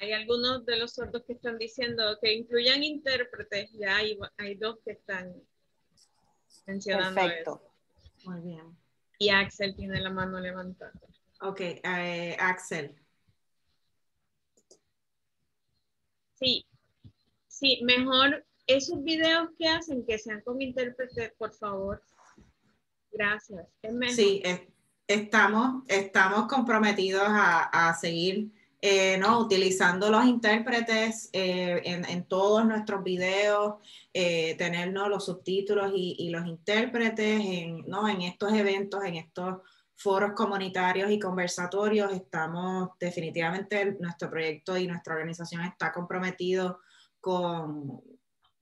Hay algunos de los sordos que están diciendo que incluyan intérpretes. Ya hay, hay dos que están mencionando. Perfecto. Eso. Muy bien. Y Axel tiene la mano levantada. Ok, eh, Axel. Sí, sí, mejor esos videos que hacen que sean con intérpretes, por favor. Gracias. Es mejor. Sí, es, estamos, estamos comprometidos a, a seguir eh, ¿no? utilizando los intérpretes eh, en, en todos nuestros videos, eh, tener ¿no? los subtítulos y, y los intérpretes en, ¿no? en estos eventos, en estos foros comunitarios y conversatorios. Estamos definitivamente, nuestro proyecto y nuestra organización está comprometido con,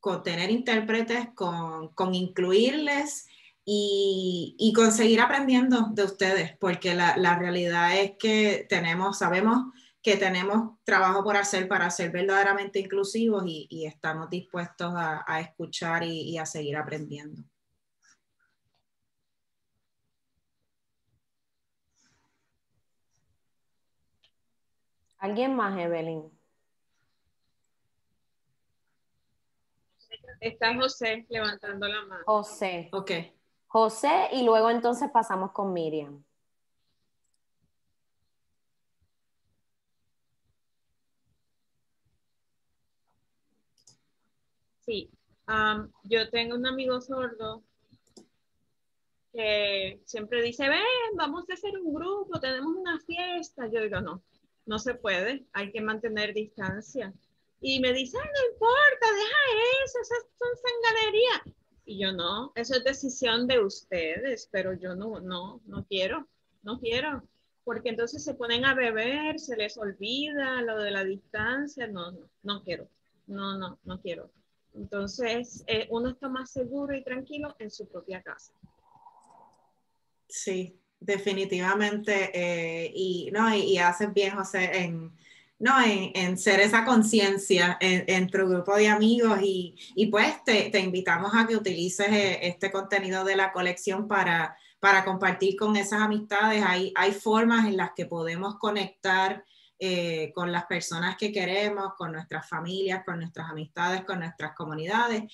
con tener intérpretes, con, con incluirles y, y con seguir aprendiendo de ustedes, porque la, la realidad es que tenemos, sabemos que tenemos trabajo por hacer para ser verdaderamente inclusivos y, y estamos dispuestos a, a escuchar y, y a seguir aprendiendo. ¿Alguien más, Evelyn? Está José levantando la mano. José. Ok. José, y luego entonces pasamos con Miriam. Sí. Um, yo tengo un amigo sordo que siempre dice, ven, vamos a hacer un grupo, tenemos una fiesta. Yo digo, no. No se puede, hay que mantener distancia. Y me dicen, no importa, deja eso, esas son sangalerías. Y yo no, eso es decisión de ustedes, pero yo no, no, no quiero, no quiero. Porque entonces se ponen a beber, se les olvida lo de la distancia, no, no, no quiero, no, no, no quiero. Entonces eh, uno está más seguro y tranquilo en su propia casa. Sí. Definitivamente, eh, y, no, y, y haces bien, José, en, no, en, en ser esa conciencia en, en tu grupo de amigos y, y pues te, te invitamos a que utilices este contenido de la colección para, para compartir con esas amistades. Hay, hay formas en las que podemos conectar eh, con las personas que queremos, con nuestras familias, con nuestras amistades, con nuestras comunidades.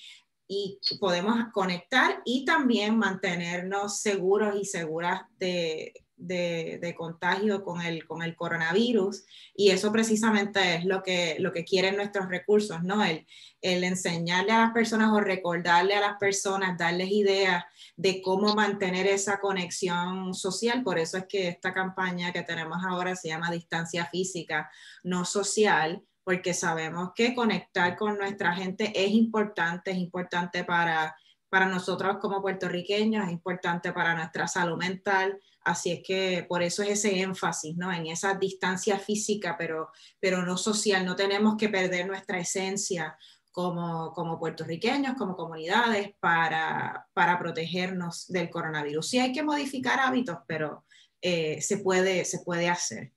Y podemos conectar y también mantenernos seguros y seguras de, de, de contagio con el, con el coronavirus. Y eso precisamente es lo que, lo que quieren nuestros recursos, ¿no? El, el enseñarle a las personas o recordarle a las personas, darles ideas de cómo mantener esa conexión social. Por eso es que esta campaña que tenemos ahora se llama Distancia Física, no social, porque sabemos que conectar con nuestra gente es importante, es importante para, para nosotros como puertorriqueños, es importante para nuestra salud mental, así es que por eso es ese énfasis, ¿no? En esa distancia física, pero, pero no social. No tenemos que perder nuestra esencia como, como puertorriqueños, como comunidades, para, para protegernos del coronavirus. Sí hay que modificar hábitos, pero eh, se puede, se puede hacer.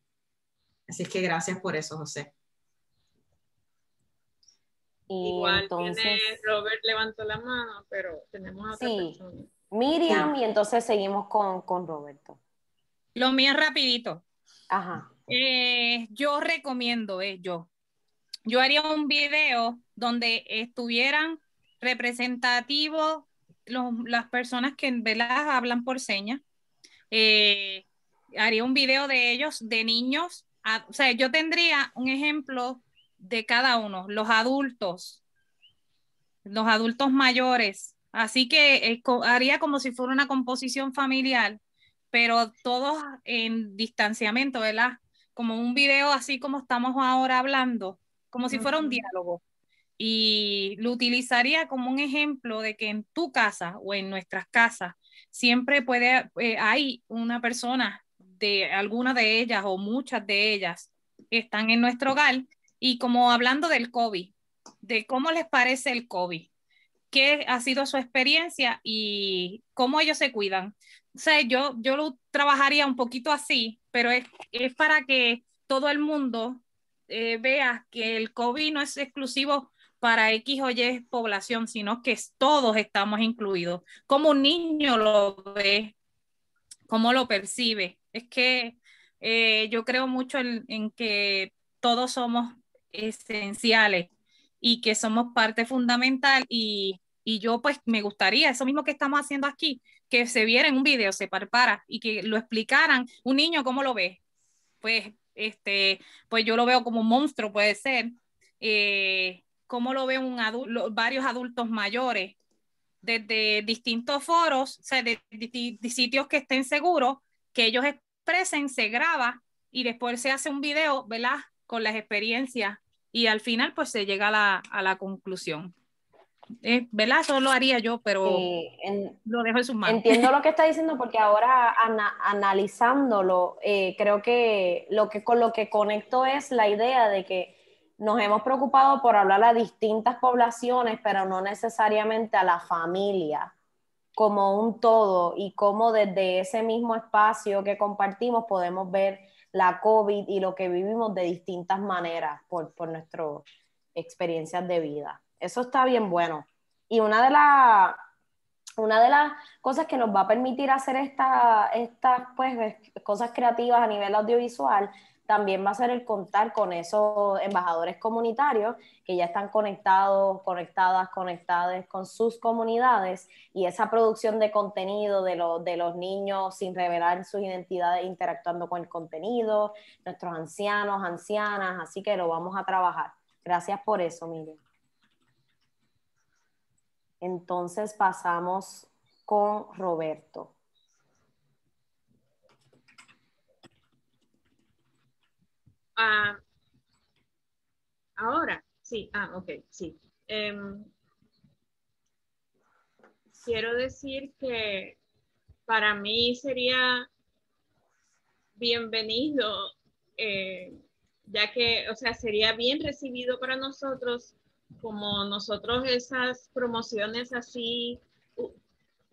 Así es que gracias por eso, José. Y igual entonces, tiene, Robert levantó la mano, pero tenemos a otra sí, persona. Miriam, sí. Y entonces seguimos con, con Roberto. Lo mío es rapidito. Ajá. Eh, yo recomiendo, eh, yo, yo haría un video donde estuvieran representativos los, las personas que en verdad hablan por señas. Eh, haría un video de ellos, de niños. A, o sea, yo tendría un ejemplo de cada uno, los adultos, los adultos mayores, así que eh, haría como si fuera una composición familiar, pero todos en distanciamiento, ¿verdad? Como un video así como estamos ahora hablando, como si fuera un diálogo, y lo utilizaría como un ejemplo de que en tu casa o en nuestras casas siempre puede, eh, hay una persona de alguna de ellas o muchas de ellas que están en nuestro hogar. Y como hablando del COVID, de cómo les parece el COVID, qué ha sido su experiencia y cómo ellos se cuidan. O sea, yo, yo lo trabajaría un poquito así, pero es, es para que todo el mundo eh, vea que el COVID no es exclusivo para X o Y población, sino que todos estamos incluidos. ¿Cómo un niño lo ve? ¿Cómo lo percibe? Es que eh, yo creo mucho en, en que todos somos esenciales y que somos parte fundamental, y, y yo pues me gustaría, eso mismo que estamos haciendo aquí, que se viera en un video, se parpara, y que lo explicaran. Un niño, ¿cómo lo ve? Pues, este, pues yo lo veo como un monstruo, puede ser. Eh, ¿Cómo lo ve un adulto, varios adultos mayores? Desde distintos foros, o sea, de, de, de sitios que estén seguros, que ellos expresen, se graba, y después se hace un video, ¿verdad?, con las experiencias, y al final pues se llega a la, a la conclusión. Eh, ¿Verdad? Eso lo haría yo, pero sí, en, lo dejo en sus manos. Entiendo lo que está diciendo, porque ahora ana, analizándolo, eh, creo que, lo que con lo que conecto es la idea de que nos hemos preocupado por hablar a distintas poblaciones, pero no necesariamente a la familia como un todo, y cómo desde ese mismo espacio que compartimos podemos ver la COVID y lo que vivimos de distintas maneras por, por nuestras experiencias de vida. Eso está bien bueno. Y una de, la, una de las cosas que nos va a permitir hacer estas esta, pues, cosas creativas a nivel audiovisual también va a ser el contar con esos embajadores comunitarios que ya están conectados, conectadas, conectadas con sus comunidades, y esa producción de contenido de, lo, de los niños sin revelar sus identidades, interactuando con el contenido, nuestros ancianos, ancianas, así que lo vamos a trabajar. Gracias por eso, Miriam. Entonces pasamos con Roberto. Ah, ahora, sí, ah, ok, sí. Eh, quiero decir que para mí sería bienvenido, eh, ya que, o sea, sería bien recibido para nosotros, como nosotros esas promociones así uh,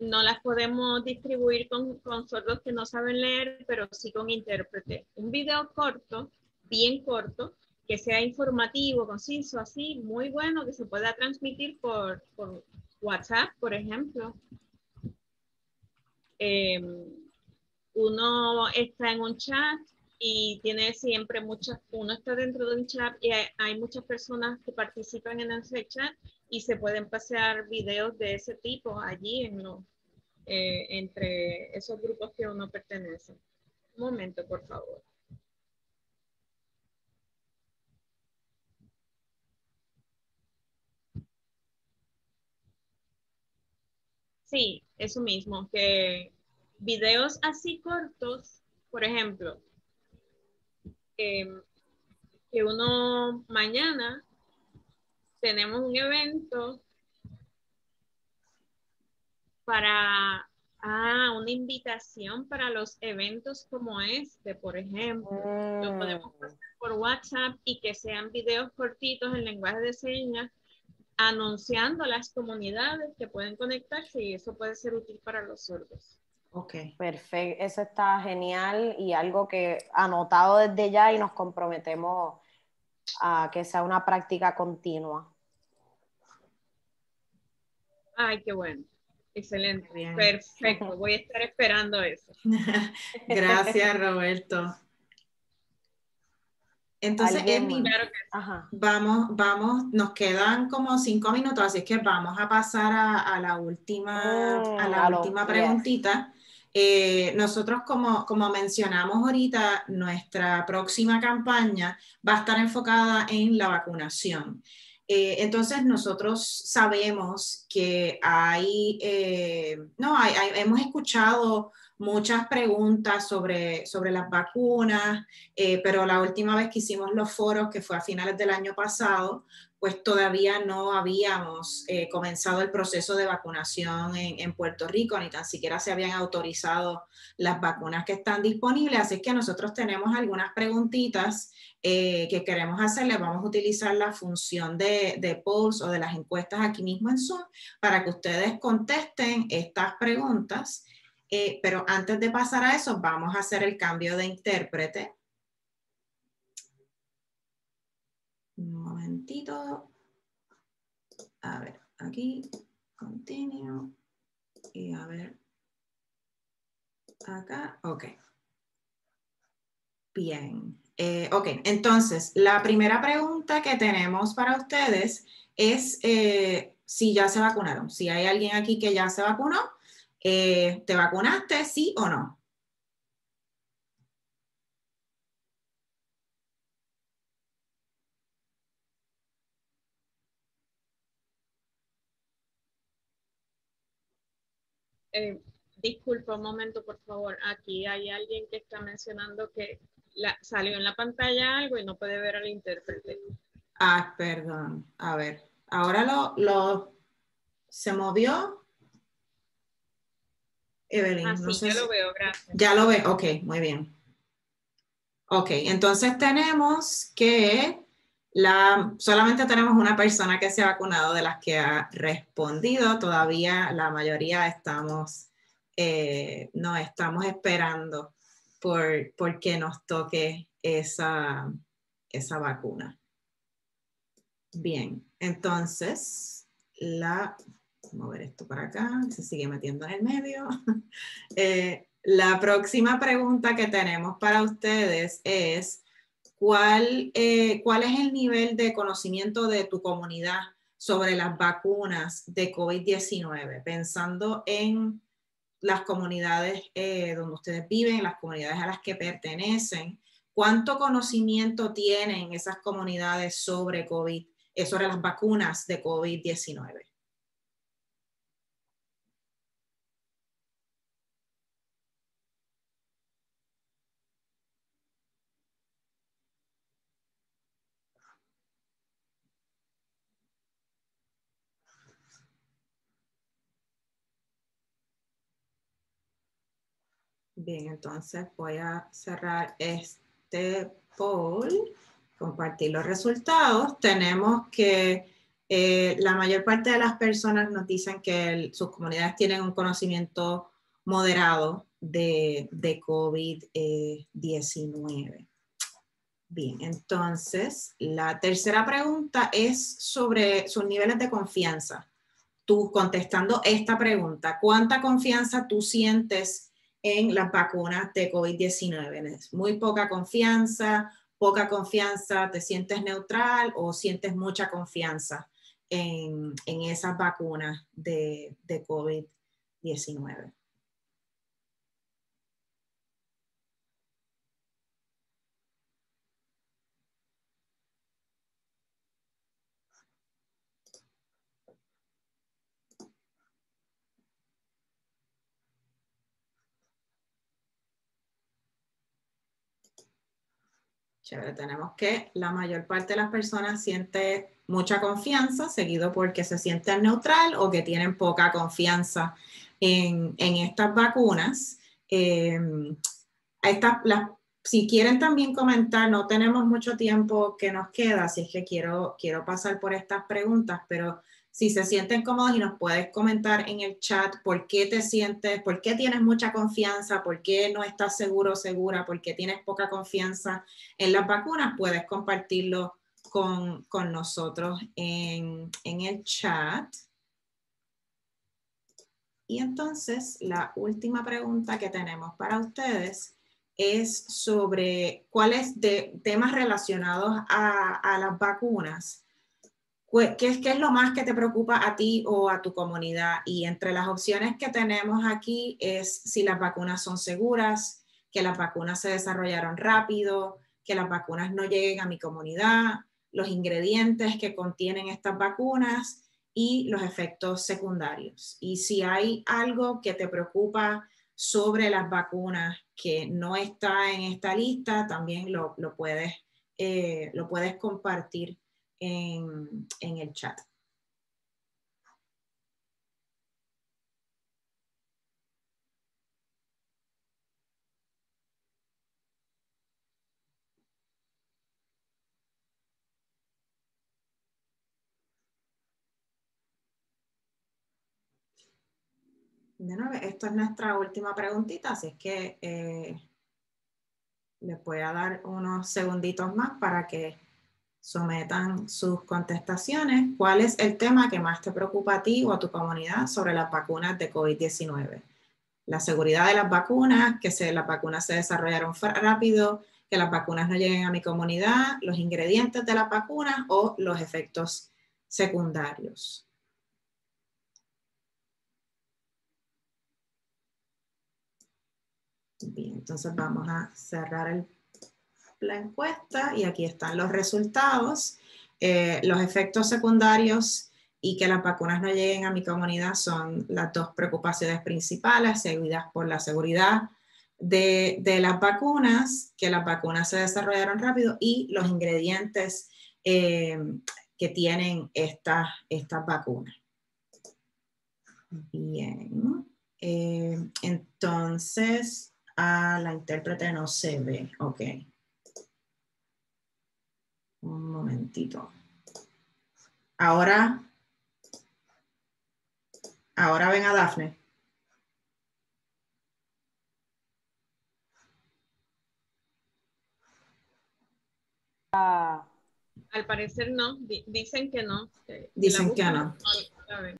no las podemos distribuir con, con sordos que no saben leer, pero sí con intérprete. Un video corto, bien corto, que sea informativo, conciso, así, muy bueno, que se pueda transmitir por, por WhatsApp, por ejemplo. Eh, uno está en un chat y tiene siempre muchas, uno está dentro de un chat y hay, hay muchas personas que participan en ese chat y se pueden pasear videos de ese tipo allí en lo, eh, entre esos grupos que uno pertenece. Un momento, por favor. Sí, eso mismo, que videos así cortos, por ejemplo, eh, que uno mañana tenemos un evento para, ah, una invitación para los eventos como este, por ejemplo, mm. Lo podemos hacer por WhatsApp y que sean videos cortitos en lenguaje de señas, anunciando las comunidades que pueden conectarse, y eso puede ser útil para los sordos. Ok, perfecto, eso está genial y algo que anotado desde ya y nos comprometemos a que sea una práctica continua. Ay, qué bueno, excelente, bien. Perfecto, voy a estar esperando eso. Gracias, Roberto. Entonces, Edmi, claro que... vamos, vamos, nos quedan como cinco minutos, así es que vamos a pasar a, a la última, mm, a la última preguntita. Eh, nosotros, como, como mencionamos ahorita, nuestra próxima campaña va a estar enfocada en la vacunación. Eh, entonces, nosotros sabemos que hay, eh, no, hay, hay, hemos escuchado muchas preguntas sobre, sobre las vacunas, eh, pero la última vez que hicimos los foros, que fue a finales del año pasado, pues todavía no habíamos eh, comenzado el proceso de vacunación en, en Puerto Rico, ni tan siquiera se habían autorizado las vacunas que están disponibles, así que nosotros tenemos algunas preguntitas eh, que queremos hacerles. Vamos a utilizar la función de, de polls o de las encuestas aquí mismo en Zoom para que ustedes contesten estas preguntas. Eh, pero antes de pasar a eso, vamos a hacer el cambio de intérprete. momentito. A ver, aquí, continuo. Y a ver, acá, ok. Bien. Eh, ok, entonces, la primera pregunta que tenemos para ustedes es eh, si ya se vacunaron. Si hay alguien aquí que ya se vacunó, eh, ¿te vacunaste, sí o no? Eh, disculpa un momento, por favor. Aquí hay alguien que está mencionando que la, salió en la pantalla algo y no puede ver al intérprete. Ah, perdón. A ver, ahora lo, lo se movió. Evelyn, ah, sí, no sé ya si, lo veo, gracias. Ya lo veo, ok, muy bien. Ok, entonces tenemos que La, solamente tenemos una persona que se ha vacunado de las que ha respondido. Todavía la mayoría estamos, eh, no estamos esperando por, por que nos toque esa, esa vacuna. Bien, entonces, la, vamos a mover esto para acá, se sigue metiendo en el medio. Eh, la próxima pregunta que tenemos para ustedes es, ¿Cuál, eh, ¿cuál es el nivel de conocimiento de tu comunidad sobre las vacunas de COVID diecinueve? Pensando en las comunidades eh, donde ustedes viven, las comunidades a las que pertenecen, ¿cuánto conocimiento tienen esas comunidades sobre COVID, eh, sobre las vacunas de COVID diecinueve? Bien, entonces voy a cerrar este poll, compartir los resultados. Tenemos que eh, la mayor parte de las personas nos dicen que el, sus comunidades tienen un conocimiento moderado de, de COVID diecinueve. Eh, Bien, entonces la tercera pregunta es sobre sus niveles de confianza. Tú, contestando esta pregunta, ¿cuánta confianza tú sientes en las vacunas de COVID diecinueve? Muy poca confianza, poca confianza, ¿te sientes neutral o sientes mucha confianza en, en esas vacunas de, de COVID diecinueve? Chévere, tenemos que la mayor parte de las personas siente mucha confianza, seguido porque se sienten neutral o que tienen poca confianza en, en estas vacunas. Eh, esta, la, si quieren también comentar, no tenemos mucho tiempo que nos queda, así es que quiero, quiero pasar por estas preguntas, pero si se sienten cómodos y nos puedes comentar en el chat por qué te sientes, por qué tienes mucha confianza, por qué no estás seguro o segura, por qué tienes poca confianza en las vacunas, puedes compartirlo con, con nosotros en, en el chat. Y entonces la última pregunta que tenemos para ustedes es sobre cuáles de temas relacionados a, a las vacunas. ¿Qué es, ¿Qué es lo más que te preocupa a ti o a tu comunidad? Y entre las opciones que tenemos aquí es si las vacunas son seguras, que las vacunas se desarrollaron rápido, que las vacunas no lleguen a mi comunidad, los ingredientes que contienen estas vacunas y los efectos secundarios. Y si hay algo que te preocupa sobre las vacunas que no está en esta lista, también lo, lo, puedes, eh, lo puedes compartir En, en el chat. De nuevo, esta es nuestra última preguntita, así es que eh, les voy a dar unos segunditos más para que sometan sus contestaciones. ¿Cuál es el tema que más te preocupa a ti o a tu comunidad sobre las vacunas de COVID diecinueve? La seguridad de las vacunas, que se, las vacunas se desarrollaron rápido, que las vacunas no lleguen a mi comunidad, los ingredientes de las vacunas o los efectos secundarios. Bien, entonces vamos a cerrar el, la encuesta y aquí están los resultados. Eh, los efectos secundarios y que las vacunas no lleguen a mi comunidad son las dos preocupaciones principales, seguidas por la seguridad de, de las vacunas, que las vacunas se desarrollaron rápido y los ingredientes eh, que tienen estas estas vacunas. Bien, eh, entonces... Ah, la intérprete no se ve. Ok. Un momentito. Ahora, ahora ven a Dafne. Ah, al parecer no. D- dicen que no. Que dicen que no. A ver.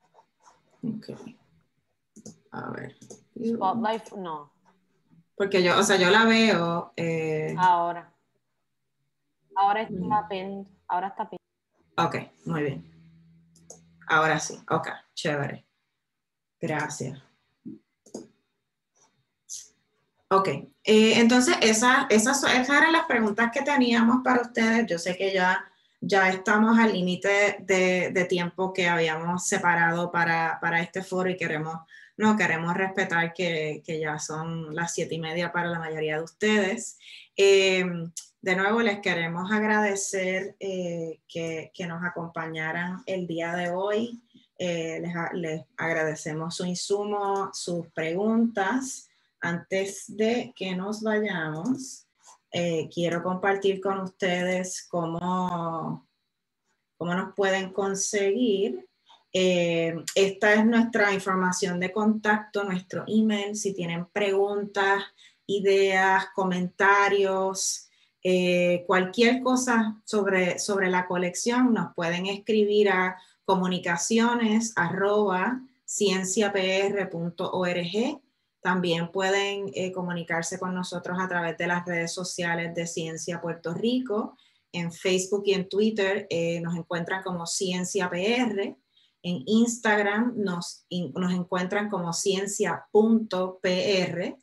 Okay. A ver. Spotlight no. Porque yo, o sea, yo la veo. Eh... Ahora. Ahora está pinned. Ahora está pinned. Ok, muy bien. Ahora sí. Ok, chévere. Gracias. Ok, eh, entonces esas, esas eran las preguntas que teníamos para ustedes. Yo sé que ya, ya estamos al límite de, de tiempo que habíamos separado para, para este foro y queremos... No, queremos respetar que, que ya son las siete y media para la mayoría de ustedes. Eh, de nuevo, les queremos agradecer eh, que, que nos acompañaran el día de hoy. Eh, les, les agradecemos su insumo, sus preguntas. Antes de que nos vayamos, eh, quiero compartir con ustedes cómo, cómo nos pueden conseguir. Eh, esta es nuestra información de contacto, nuestro email, si tienen preguntas, ideas, comentarios, eh, cualquier cosa sobre, sobre la colección, nos pueden escribir a comunicaciones arroba ciencia p r punto org. También pueden eh, comunicarse con nosotros a través de las redes sociales de Ciencia Puerto Rico. En Facebook y en Twitter eh, nos encuentran como Ciencia P R. En Instagram nos, nos encuentran como ciencia punto p r.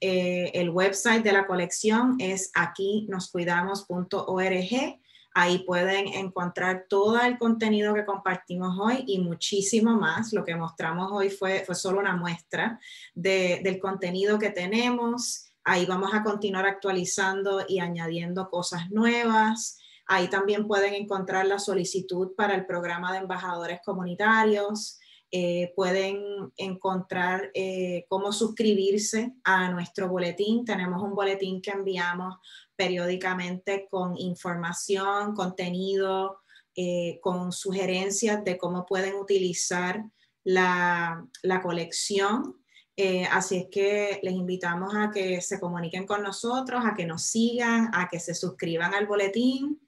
Eh, el website de la colección es aquí nos cuidamos punto org. Ahí pueden encontrar todo el contenido que compartimos hoy y muchísimo más. Lo que mostramos hoy fue, fue solo una muestra de, del contenido que tenemos. Ahí vamos a continuar actualizando y añadiendo cosas nuevas. Ahí también pueden encontrar la solicitud para el programa de embajadores comunitarios. Eh, pueden encontrar eh, cómo suscribirse a nuestro boletín. Tenemos un boletín que enviamos periódicamente con información, contenido, eh, con sugerencias de cómo pueden utilizar la, la colección. Eh, así es que les invitamos a que se comuniquen con nosotros, a que nos sigan, a que se suscriban al boletín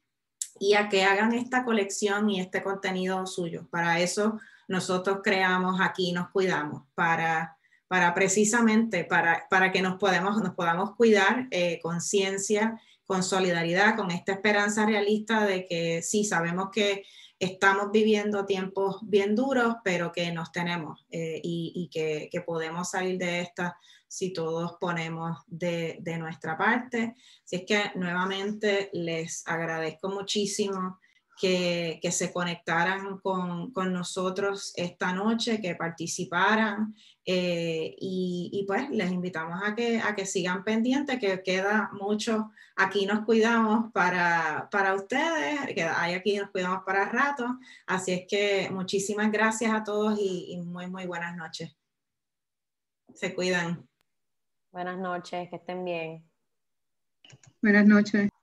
y a que hagan esta colección y este contenido suyo. Para eso nosotros creamos Aquí Nos Cuidamos, para, para precisamente para, para que nos, podemos, nos podamos cuidar eh, con ciencia, con solidaridad, con esta esperanza realista de que sí, sabemos que estamos viviendo tiempos bien duros, pero que nos tenemos eh, y, y que, que podemos salir de esta si todos ponemos de, de nuestra parte. Así es que nuevamente les agradezco muchísimo que, que se conectaran con, con nosotros esta noche, que participaran eh, y, y pues les invitamos a que, a que sigan pendientes, que queda mucho Aquí Nos Cuidamos para, para ustedes, que hay Aquí Nos Cuidamos para rato, así es que muchísimas gracias a todos y, y muy muy buenas noches. Se cuidan. Buenas noches, que estén bien. Buenas noches.